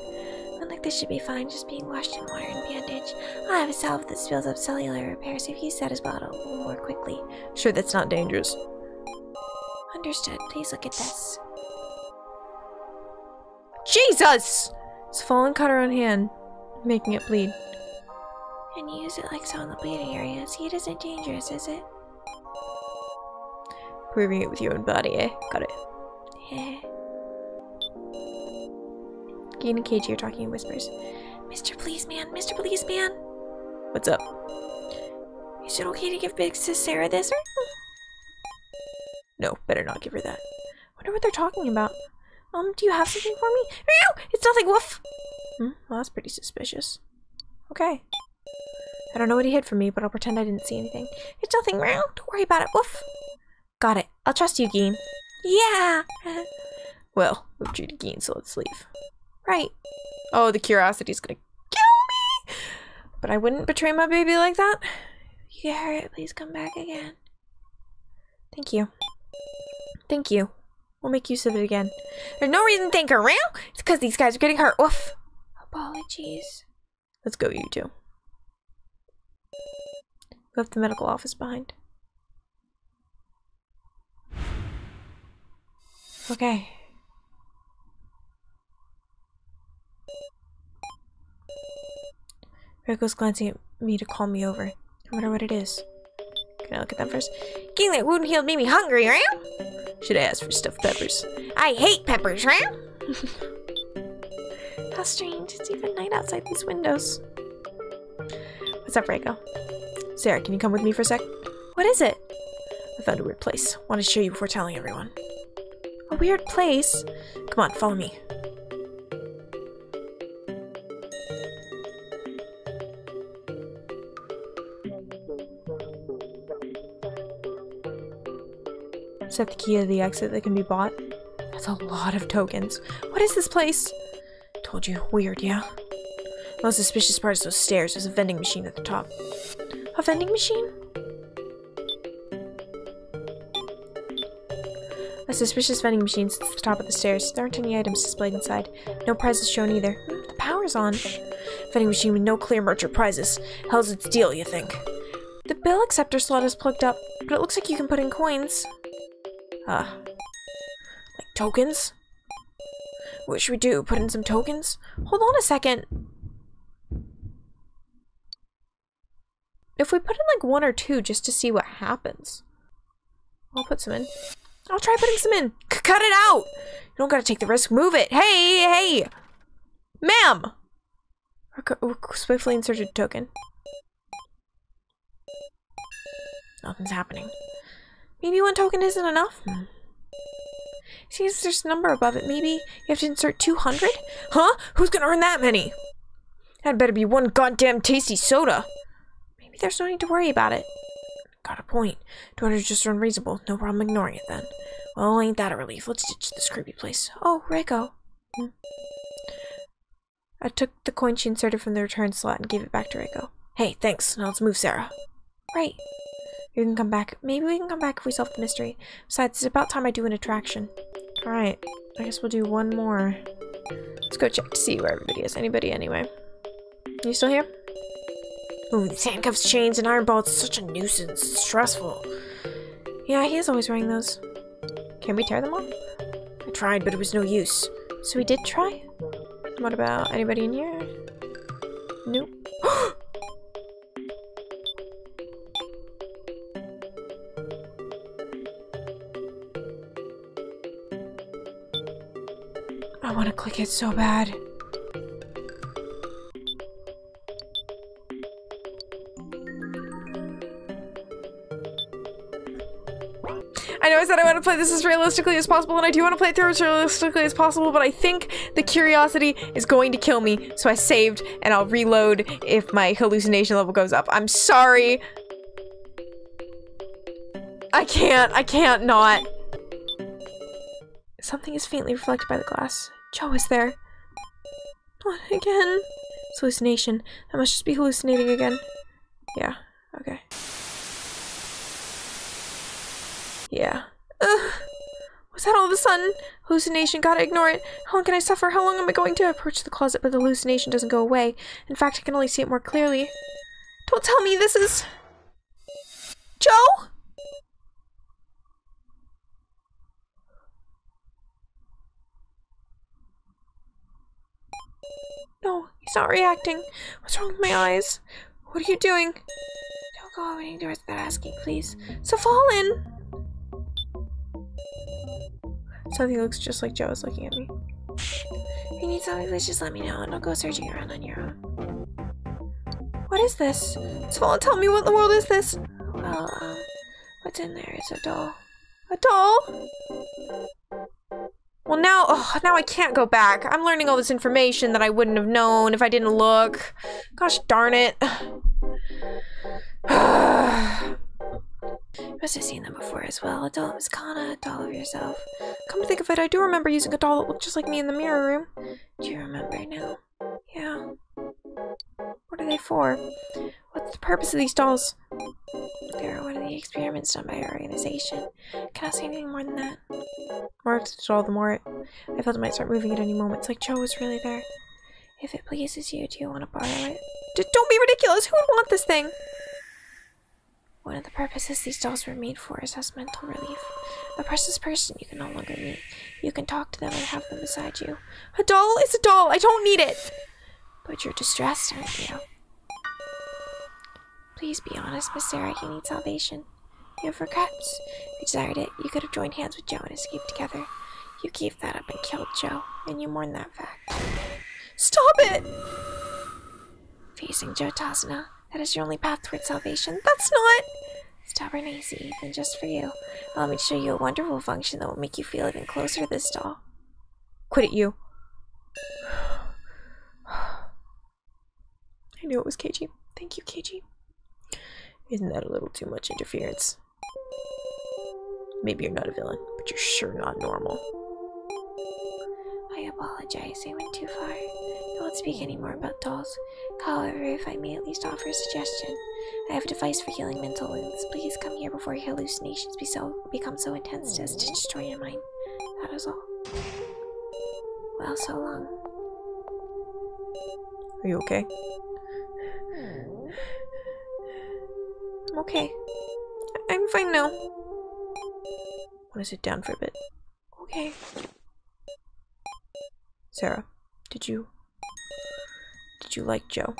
I like this should be fine, just being washed in water and bandage. I'll have a salve that spills up cellular repairs if you set his bottle more quickly. Sure, that's not dangerous. Understood. Please look at this. Jesus! Safal and cut her own hand, making it bleed. And you use it like Sou in the bleeding area. See, it isn't dangerous, is it? Proving it with your own body, eh? Got it. Yeah. Gin and Keiji are talking in whispers. Mister Please Man, Mister Please Man. What's up? Is it okay to give big sis Sarah this? No, better not give her that. Wonder what they're talking about. Um, do you have something for me? Meow! It's nothing, woof! Hmm, well, that's pretty suspicious. Okay. I don't know what he hid from me, but I'll pretend I didn't see anything. It's nothing, meow! Don't worry about it, woof! Got it. I'll trust you, Gin. Yeah! Well, we've treated Gin, Sou let's leave. Right. Oh, the curiosity's gonna kill me! But I wouldn't betray my baby like that. If you get hurt, please come back again. Thank you. Thank you. We'll make use of it again. There's no reason to thank her, round. It's because these guys are getting hurt. Woof. Apologies. Let's go, you two. Left the medical office behind. Okay. Reko's glancing at me to call me over. I wonder what it is. Can I look at that first? Getting that wound healed made me hungry, right? Should I ask for stuffed peppers? I hate peppers, right? How strange. It's even night outside these windows. What's up, Reko? Sarah, can you come with me for a sec? What is it? I found a weird place. Want to show you before telling everyone. A weird place? Come on, follow me. Is that the key to the exit that can be bought? That's a lot of tokens. What is this place? Told you. Weird, yeah? The most suspicious part is those stairs. There's a vending machine at the top. A vending machine? A suspicious vending machine sits at the top of the stairs. There aren't any items displayed inside. No prizes shown either. The power's on. Vending machine with no clear merch or prizes. How's its deal, you think? The bill acceptor slot is plugged up, but it looks like you can put in coins. Ah. Uh, like tokens? What should we do? Put in some tokens? Hold on a second. If we put in like one or two just to see what happens. I'll put some in. I'll try putting some in. C cut it out! You don't gotta take the risk. Move it! Hey! Hey! Ma'am! Swiftly inserted a token. Nothing's happening. Maybe one token isn't enough? Hmm. See, there's a number above it. Maybe you have to insert two hundred? Huh? Who's gonna earn that many? That'd better be one goddamn tasty soda. There's no need to worry about it. Got a point. two hundred is just unreasonable. No problem ignoring it then. Well, ain't that a relief. Let's ditch this creepy place. Oh, Reko. Hmm. I took the coin she inserted from the return slot and gave it back to Reko. Hey, thanks. Now let's move, Sarah. Right. You can come back. Maybe we can come back if we solve the mystery. Besides, it's about time I do an attraction. Alright. I guess we'll do one more. Let's go check to see where everybody is. Anybody, anyway. You still here? Ooh, these handcuffs, chains, and iron bolts. Such a nuisance. It's stressful. Yeah, he is always wearing those. Can we tear them off? I tried, but it was no use. So we did try? What about anybody in here? Nope. I want to click it so bad. I know I said I want to play this as realistically as possible, and I do want to play it through as realistically as possible, but I think the curiosity is going to kill me, so I saved, and I'll reload if my hallucination level goes up. I'm sorry. I can't. I can't not. Something is faintly reflected by the glass. Joe is there. Not again. It's hallucination. I must just be hallucinating again. Yeah. Okay. Yeah. Ugh. Was that all of a sudden? Hallucination, gotta ignore it. How long can I suffer? How long am I going to approach the closet? But the hallucination doesn't go away. In fact, I can only see it more clearly. Don't tell me this is... Joe? No, he's not reacting. What's wrong with my eyes? What are you doing? Don't go out any doors without asking, please. So fall in. Something looks just like Joe is looking at me. If you need something, please just let me know, and I'll go searching around on your own. What is this? Safal, tell me, what in the world is this? Well, um, what's in there is a doll. A doll? Well, now, oh, now I can't go back. I'm learning all this information that I wouldn't have known if I didn't look. Gosh darn it. You must have seen them before as well. A doll of Miss Kanna, a doll of yourself. Come to think of it, I do remember using a doll that looked just like me in the mirror room. Do you remember now? Yeah. What are they for? What's the purpose of these dolls? They're one of the experiments done by our organization. I cannot say anything more than that. More of the doll, the more it, I felt it might start moving at any moment. It's like Joe was really there. If it pleases you, do you want to borrow it? D don't be ridiculous! Who would want this thing? One of the purposes these dolls were made for is as mental relief. A precious person you can no longer meet. You can talk to them and have them beside you. A doll is a doll! I don't need it! But you're distressed, aren't you? Please be honest, Miss Sarah. You need salvation. And for perhaps, if you desired it, you could have joined hands with Joe and escaped together. You gave that up and killed Joe, and you mourn that fact. Stop it! Facing Joe Tazna, that is your only path towards salvation. That's not stubborn and easy, even just for you. Allow me to show you a wonderful function that will make you feel even closer to this doll. Quit it, you. I knew it was Keiji. Thank you, Keiji. Isn't that a little too much interference? Maybe you're not a villain, but you're sure not normal. I apologize, I went too far. I won't speak anymore about dolls. However, if I may at least offer a suggestion. I have a device for healing mental wounds. Please come here before your hallucinations be so, become so intense as to destroy your mind. That is all. Well, so long. Are you okay? I'm okay. I'm fine now. I want to sit down for a bit. Okay. Sarah, did you... Did you like Joe?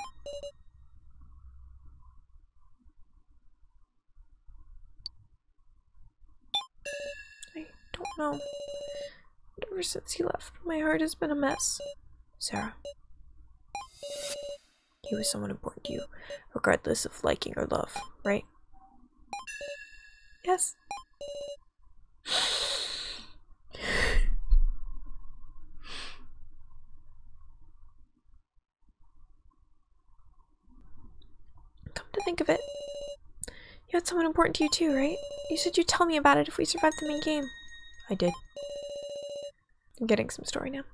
I don't know. But ever since he left, my heart has been a mess. Sarah. He was someone important to you, regardless of liking or love, right? Yes. Come to think of it, you had someone important to you too, right? You said you'd tell me about it if we survived the main game. I did. I'm getting some story now.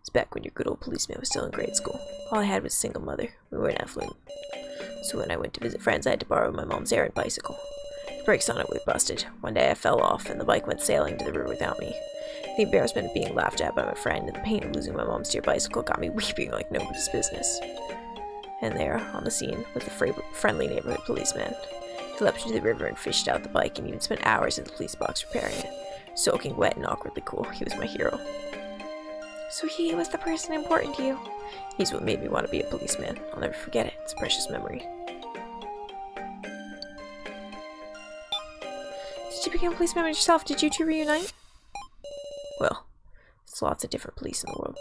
It's back when your good old policeman was still in grade school. All I had was a single mother. We weren't affluent. So when I went to visit friends, I had to borrow my mom's errand bicycle. The brakes on it were busted. One day I fell off and the bike went sailing to the river without me. The embarrassment of being laughed at by my friend and the pain of losing my mom's dear bicycle got me weeping like nobody's business. And there, on the scene, was the friendly neighborhood policeman. He leapt into the river and fished out the bike and even spent hours in the police box repairing it. Soaking wet and awkwardly cool, he was my hero. So he was the person important to you. He's what made me want to be a policeman. I'll never forget it. It's a precious memory. Did you become a policeman yourself? Did you two reunite? Well, there's lots of different police in the world.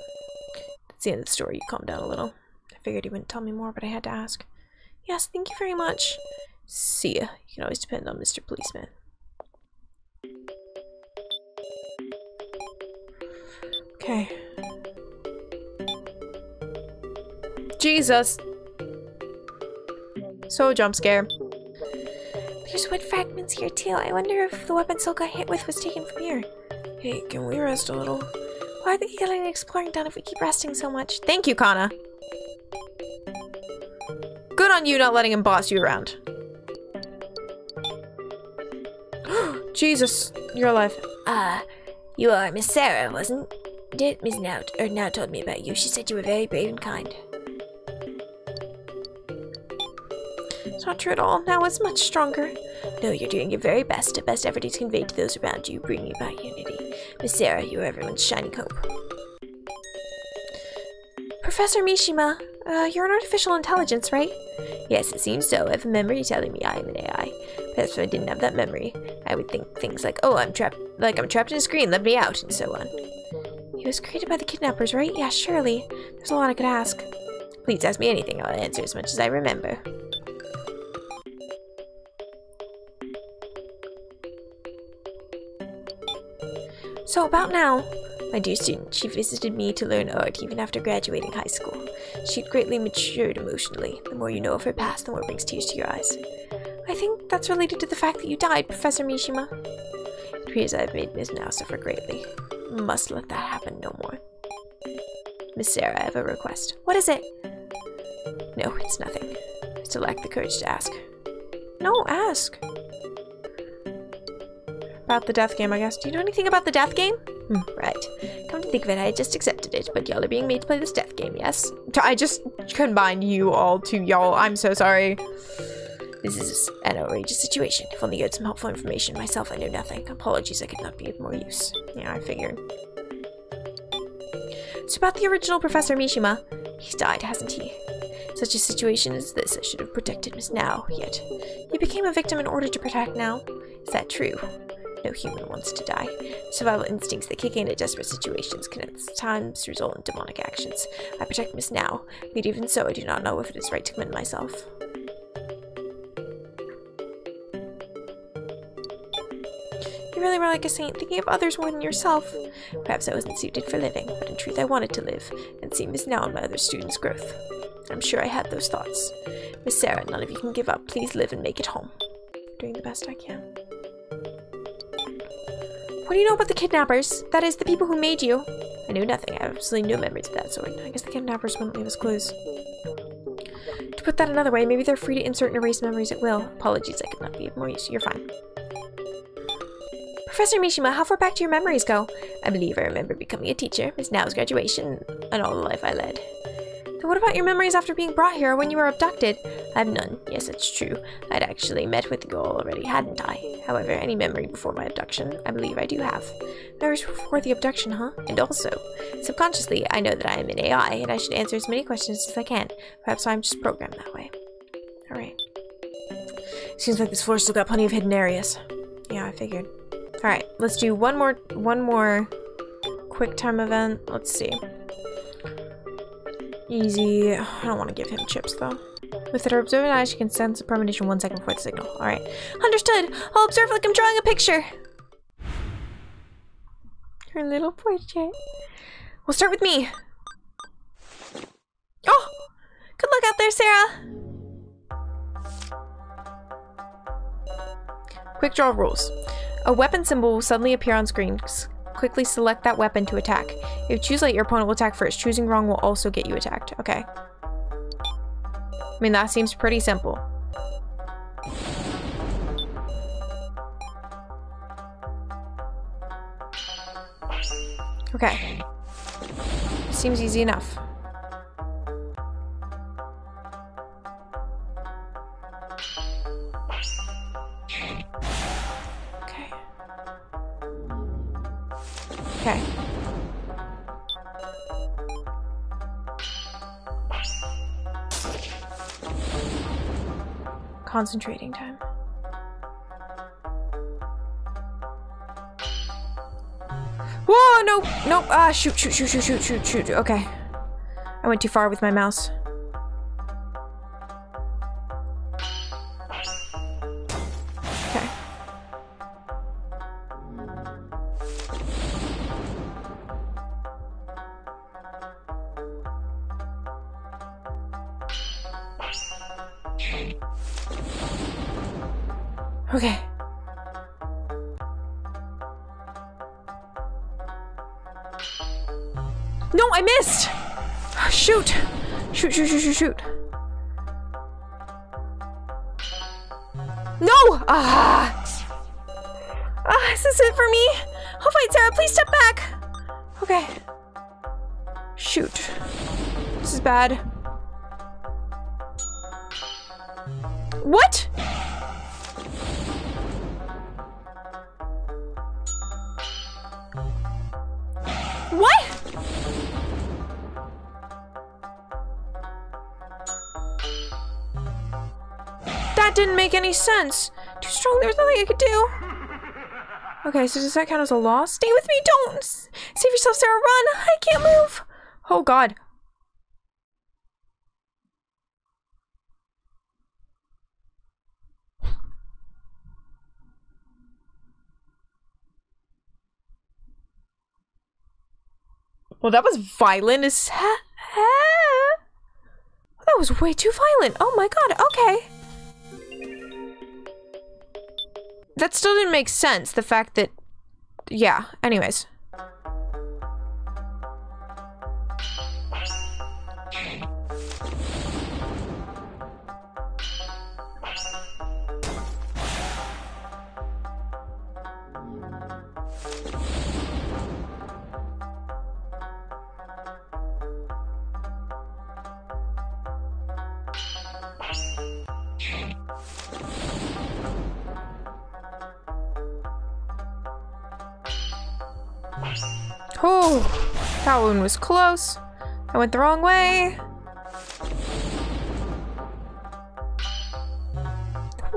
That's the end of the story. You calm down a little. I figured you wouldn't tell me more, but I had to ask. Yes, thank you very much. See ya. You can always depend on Mister Policeman. Okay. Jesus. So jump scare. There's wood fragments here too. I wonder if the weapon Soul got hit with was taken from here. Hey, can we rest a little? Well, I think you got an exploring done if we keep resting so much. Thank you, Kanna. Good on you not letting him boss you around. Jesus, you're alive. Ah, uh, you are Miss Sarah, wasn't? Did Miss Nao or Nao told me about you. She said you were very brave and kind. It's not true at all. Nao is much stronger. No, you're doing your very best. A best effort is conveyed to those around you, bringing about unity. Miss Sarah, you are everyone's shining hope. Professor Mishima, uh, you're an artificial intelligence, right? Yes, it seems so. I have a memory telling me I am an A I. Perhaps if I didn't have that memory, I would think things like, "Oh, I'm trapped. Like I'm trapped in a screen. Let me out," and so on. He was created by the kidnappers, right? Yeah, surely. There's a lot I could ask. Please ask me anything. I'll answer as much as I remember. So about Nao, my dear student, she visited me to learn art even after graduating high school. She had greatly matured emotionally. The more you know of her past, the more it brings tears to your eyes. I think that's related to the fact that you died, Professor Mishima. It appears I have made Miss Nao suffer greatly. Must let that happen no more. Miss Sarah, I have a request. What is it? No, it's nothing. I still lack the courage to ask. No, ask. About the death game, I guess. Do you know anything about the death game? Hmm, right. Come to think of it, I just accepted it, but y'all are being made to play this death game, yes? I just combined you all to y'all. I'm so sorry. This is an outrageous situation. If only you had some helpful information. Myself, I knew nothing. Apologies, I could not be of more use. Yeah, I figured. It's about the original Professor Mishima. He's died, hasn't he? Such a situation as this, I should have protected Miss Nao, yet you became a victim in order to protect Nao. Is that true? No human wants to die. Survival instincts that kick in at desperate situations can at times result in demonic actions. I protect Miss Nao, but even so I do not know if it is right to commend myself. You really were like a saint, thinking of others more than yourself. Perhaps I wasn't suited for living, but in truth I wanted to live, and see Miss Nao and my other students' growth. I'm sure I had those thoughts. Miss Sarah, none of you can give up. Please live and make it home. Doing the best I can. What do you know about the kidnappers? That is, the people who made you. I knew nothing. I have absolutely no memories of that sort. I guess the kidnappers wouldn't leave us clues. To put that another way, maybe they're free to insert and erase memories at will. Apologies, I could not be of more use. You're fine. Professor Mishima, how far back do your memories go? I believe I remember becoming a teacher, Miss Nao's graduation, and all the life I led. Then what about your memories after being brought here or when you were abducted? I have none. Yes, it's true. I'd actually met with the girl already, hadn't I? However, any memory before my abduction, I believe I do have. Memories before the abduction, huh? And also, subconsciously, I know that I am an A I, and I should answer as many questions as I can. Perhaps I'm just programmed that way. Alright. Seems like this floor's still got plenty of hidden areas. Yeah, I figured. Alright, let's do one more, one more quick time event. Let's see. Easy. I don't want to give him chips, though. With her observant eyes, she can sense a premonition one second before the signal. Alright. Understood! I'll observe like I'm drawing a picture! Her little portrait. We'll start with me. Oh! Good luck out there, Sarah! Quick draw rules. A weapon symbol will suddenly appear on screen. Quickly select that weapon to attack. If you choose light, your opponent will attack first. Choosing wrong will also get you attacked. Okay. I mean, that seems pretty simple. Okay. Seems easy enough. Okay. Okay. Concentrating time. Whoa, no, nope. Ah, shoot, shoot, shoot, shoot, shoot, shoot, shoot. Okay. I went too far with my mouse. Okay. Okay. No, I missed! Shoot! Shoot, shoot, shoot, shoot, shoot. No! Ah! Ah, is this it for me? I'll fight, Sarah, please step back! Okay. Shoot. This is bad. What? What? That didn't make any sense. Too strong, there was nothing I could do. Okay, so does that count as a loss? Stay with me, don't! Save yourself, Sarah, run! I can't move! Oh god. Well, that was violent as hell. That was way too violent. Oh my god, okay. That still didn't make sense, the fact that... Yeah, anyways. Oh, that one was close. I went the wrong way.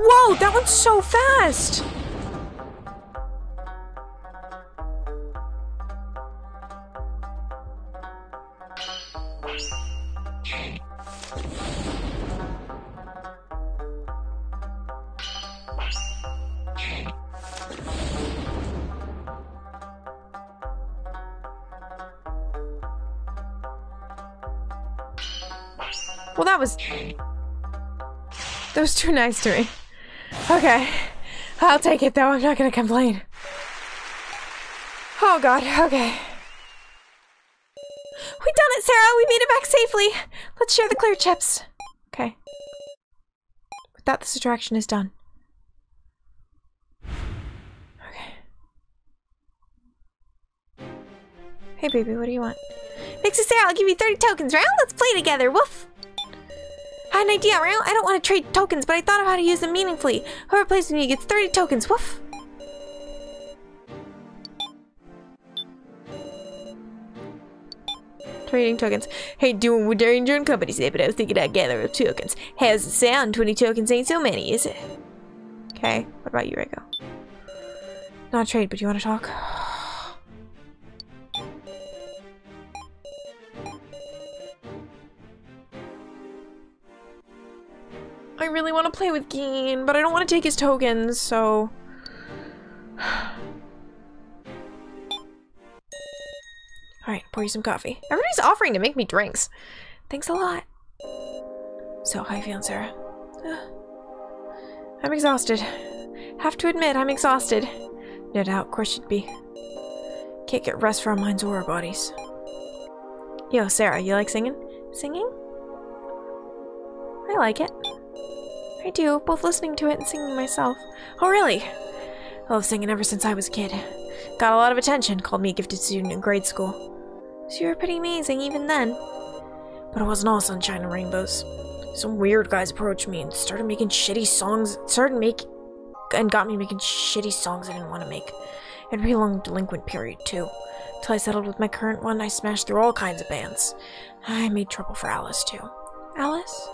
Whoa, that one's so fast! Well, that was... that was too nice to me. Okay. I'll take it, though. I'm not gonna complain. Oh, God. Okay. We've done it, Sarah! We made it back safely! Let's share the clear chips. Okay. With that, this attraction is done. Okay. Hey, baby, what do you want? Mix it, Sarah. I'll give you thirty tokens, right? Let's play together. Woof! I had an idea, right? I don't want to trade tokens, but I thought of how to use them meaningfully. Whoever plays with me gets thirty tokens. Woof! Trading tokens. Hey, doing what Ranger and Company said, but I was thinking I'd gather up tokens. How's it sound? twenty tokens ain't so many, is it? Okay, what about you, Reko? Not a trade, but you want to talk? I really want to play with Gin, but I don't want to take his tokens, so... Alright, pour you some coffee. Everybody's offering to make me drinks. Thanks a lot. So, how you feeling, Sarah? Uh, I'm exhausted. Have to admit, I'm exhausted. No doubt, of course you'd be. Can't get rest for our minds or our bodies. Yo, Sarah, you like singing? Singing? I like it. I do, both listening to it and singing myself. Oh, really? I love singing ever since I was a kid. Got a lot of attention, called me a gifted student in grade school. So you were pretty amazing even then. But it wasn't all sunshine and rainbows. Some weird guys approached me and started making shitty songs, started make, and got me making shitty songs I didn't want to make. I had a really long delinquent period, too. Till I settled with my current one, I smashed through all kinds of bands. I made trouble for Alice, too. Alice?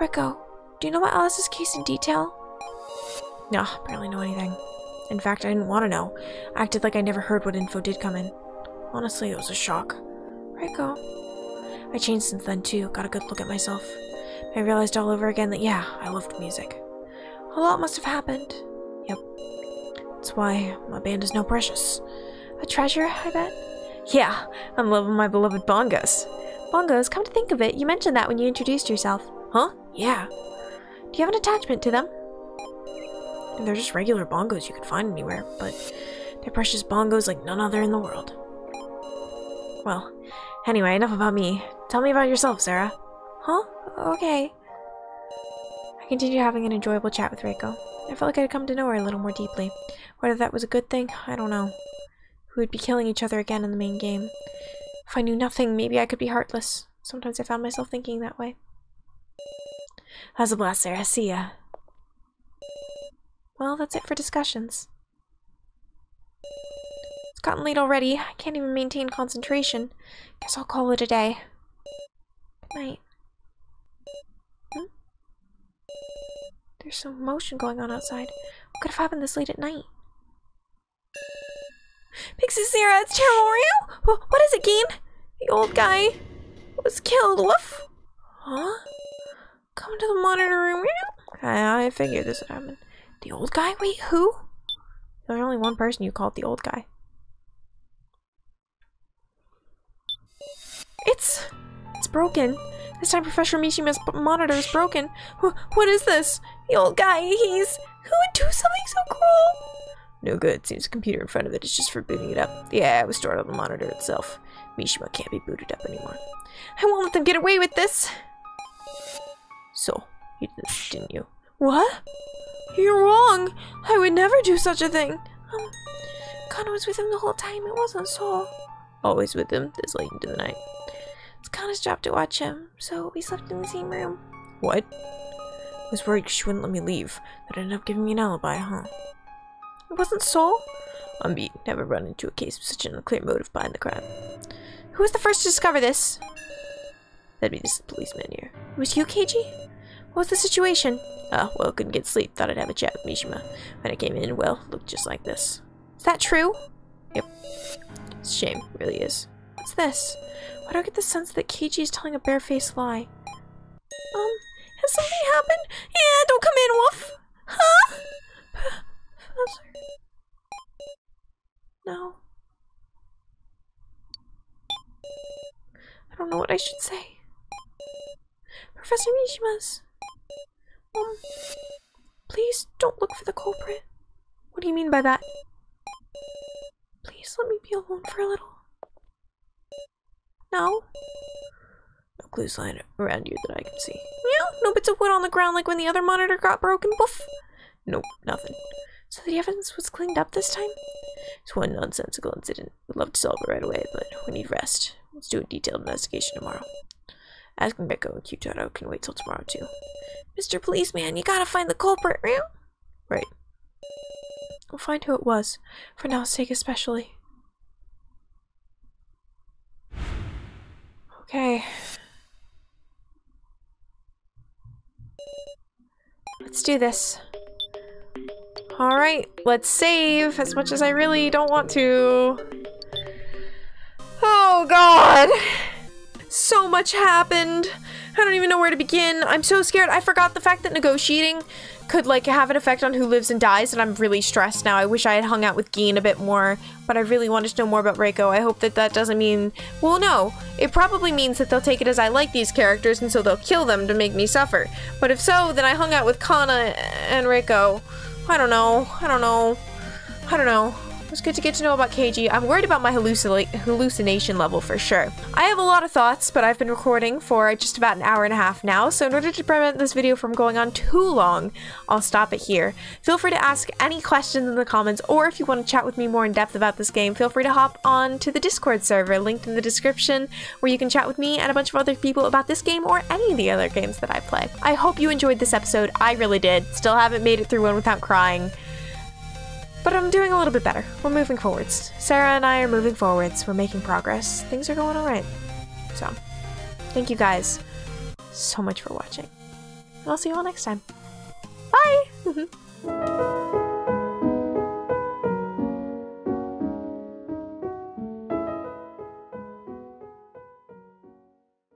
Reko. Do you know about Alice's case in detail? No, barely know anything. In fact, I didn't want to know. I acted like I never heard what info did come in. Honestly, it was a shock. Reko. I changed since then too, got a good look at myself. I realized all over again that yeah, I loved music. A lot must have happened. Yep. That's why my band is now precious. A treasure, I bet? Yeah, I'm loving my beloved bongos. Bongos, come to think of it, you mentioned that when you introduced yourself. Huh? Yeah. Do you have an attachment to them? They're just regular bongos you could find anywhere, but they're precious bongos like none other in the world. Well, anyway, enough about me. Tell me about yourself, Sarah. Huh? Okay. I continued having an enjoyable chat with Reko. I felt like I'd come to know her a little more deeply. Whether that was a good thing, I don't know. We would be killing each other again in the main game. If I knew nothing, maybe I could be heartless. Sometimes I found myself thinking that way. That was a blast, Sarah. See ya. Well, that's it for discussions. It's gotten late already. I can't even maintain concentration. Guess I'll call it a day. Good night. Hmm? There's some motion going on outside. What could have happened this late at night? Pixie Sarah, it's Terrario! What is it, Gin? The old guy was killed. Woof! Huh? Come to the monitor room. I, I figured this would happen. The old guy? Wait, who? There's only one person you called the old guy. It's... it's broken. This time Professor Mishima's monitor is broken. Wh what is this? The old guy, he's... who would do something so cruel? No good. Seems the computer in front of it is just for booting it up. Yeah, it was stored on the monitor itself. Mishima can't be booted up anymore. I won't let them get away with this! So, you did this, didn't you? What? You're wrong! I would never do such a thing! Um, Kanna was with him the whole time, it wasn't Sou. Always with him, this late into the night. It's Kanna's job to watch him, so we slept in the same room. What? I was worried she wouldn't let me leave, but ended up giving me an alibi, huh? It wasn't Sou? I'm beat, never run into a case with such an unclear motive behind the crime. Who was the first to discover this? That'd be this policeman here. Was you, Keiji? What was the situation? Ah, uh, well, couldn't get sleep. Thought I'd have a chat with Mishima. When I came in, well, looked just like this. Is that true? Yep. It's a shame, it really is. What's this? Why do I get the sense that Keiji is telling a barefaced lie? Um, has something happened? Yeah, don't come in, Wolf! Huh? No. I don't know what I should say. Professor Mishima's... Um, please don't look for the culprit. What do you mean by that? Please let me be alone for a little. No? No clues lying around you that I can see. No, no bits of wood on the ground like when the other monitor got broken. Woof. Nope, nothing. So the evidence was cleaned up this time? It's one nonsensical incident. We'd love to solve it right away, but we need rest. Let's do a detailed investigation tomorrow. Asking Reko and Kyutaro can wait till tomorrow, too. Mister Policeman, you gotta find the culprit, right? Right. We'll find who it was, for Nao's sake especially. Okay. Let's do this. Alright, let's save, as much as I really don't want to. Oh god! So much happened! I don't even know where to begin. I'm so scared. I forgot the fact that negotiating could, like, have an effect on who lives and dies, and I'm really stressed now. I wish I had hung out with Gin a bit more, but I really wanted to know more about Reko. I hope that that doesn't mean... Well, no. It probably means that they'll take it as I like these characters, and so they'll kill them to make me suffer. But if so, then I hung out with Kanna and Reko. I don't know. I don't know. I don't know. It was good to get to know about Keiji. I'm worried about my hallucin hallucination level for sure. I have a lot of thoughts, but I've been recording for just about an hour and a half now, so in order to prevent this video from going on too long, I'll stop it here. Feel free to ask any questions in the comments, or if you want to chat with me more in depth about this game, feel free to hop on to the Discord server, linked in the description, where you can chat with me and a bunch of other people about this game or any of the other games that I play. I hope you enjoyed this episode. I really did. Still haven't made it through one without crying. But I'm doing a little bit better. We're moving forwards. Sarah and I are moving forwards. We're making progress. Things are going alright. So, thank you guys so much for watching. And I'll see you all next time. Bye!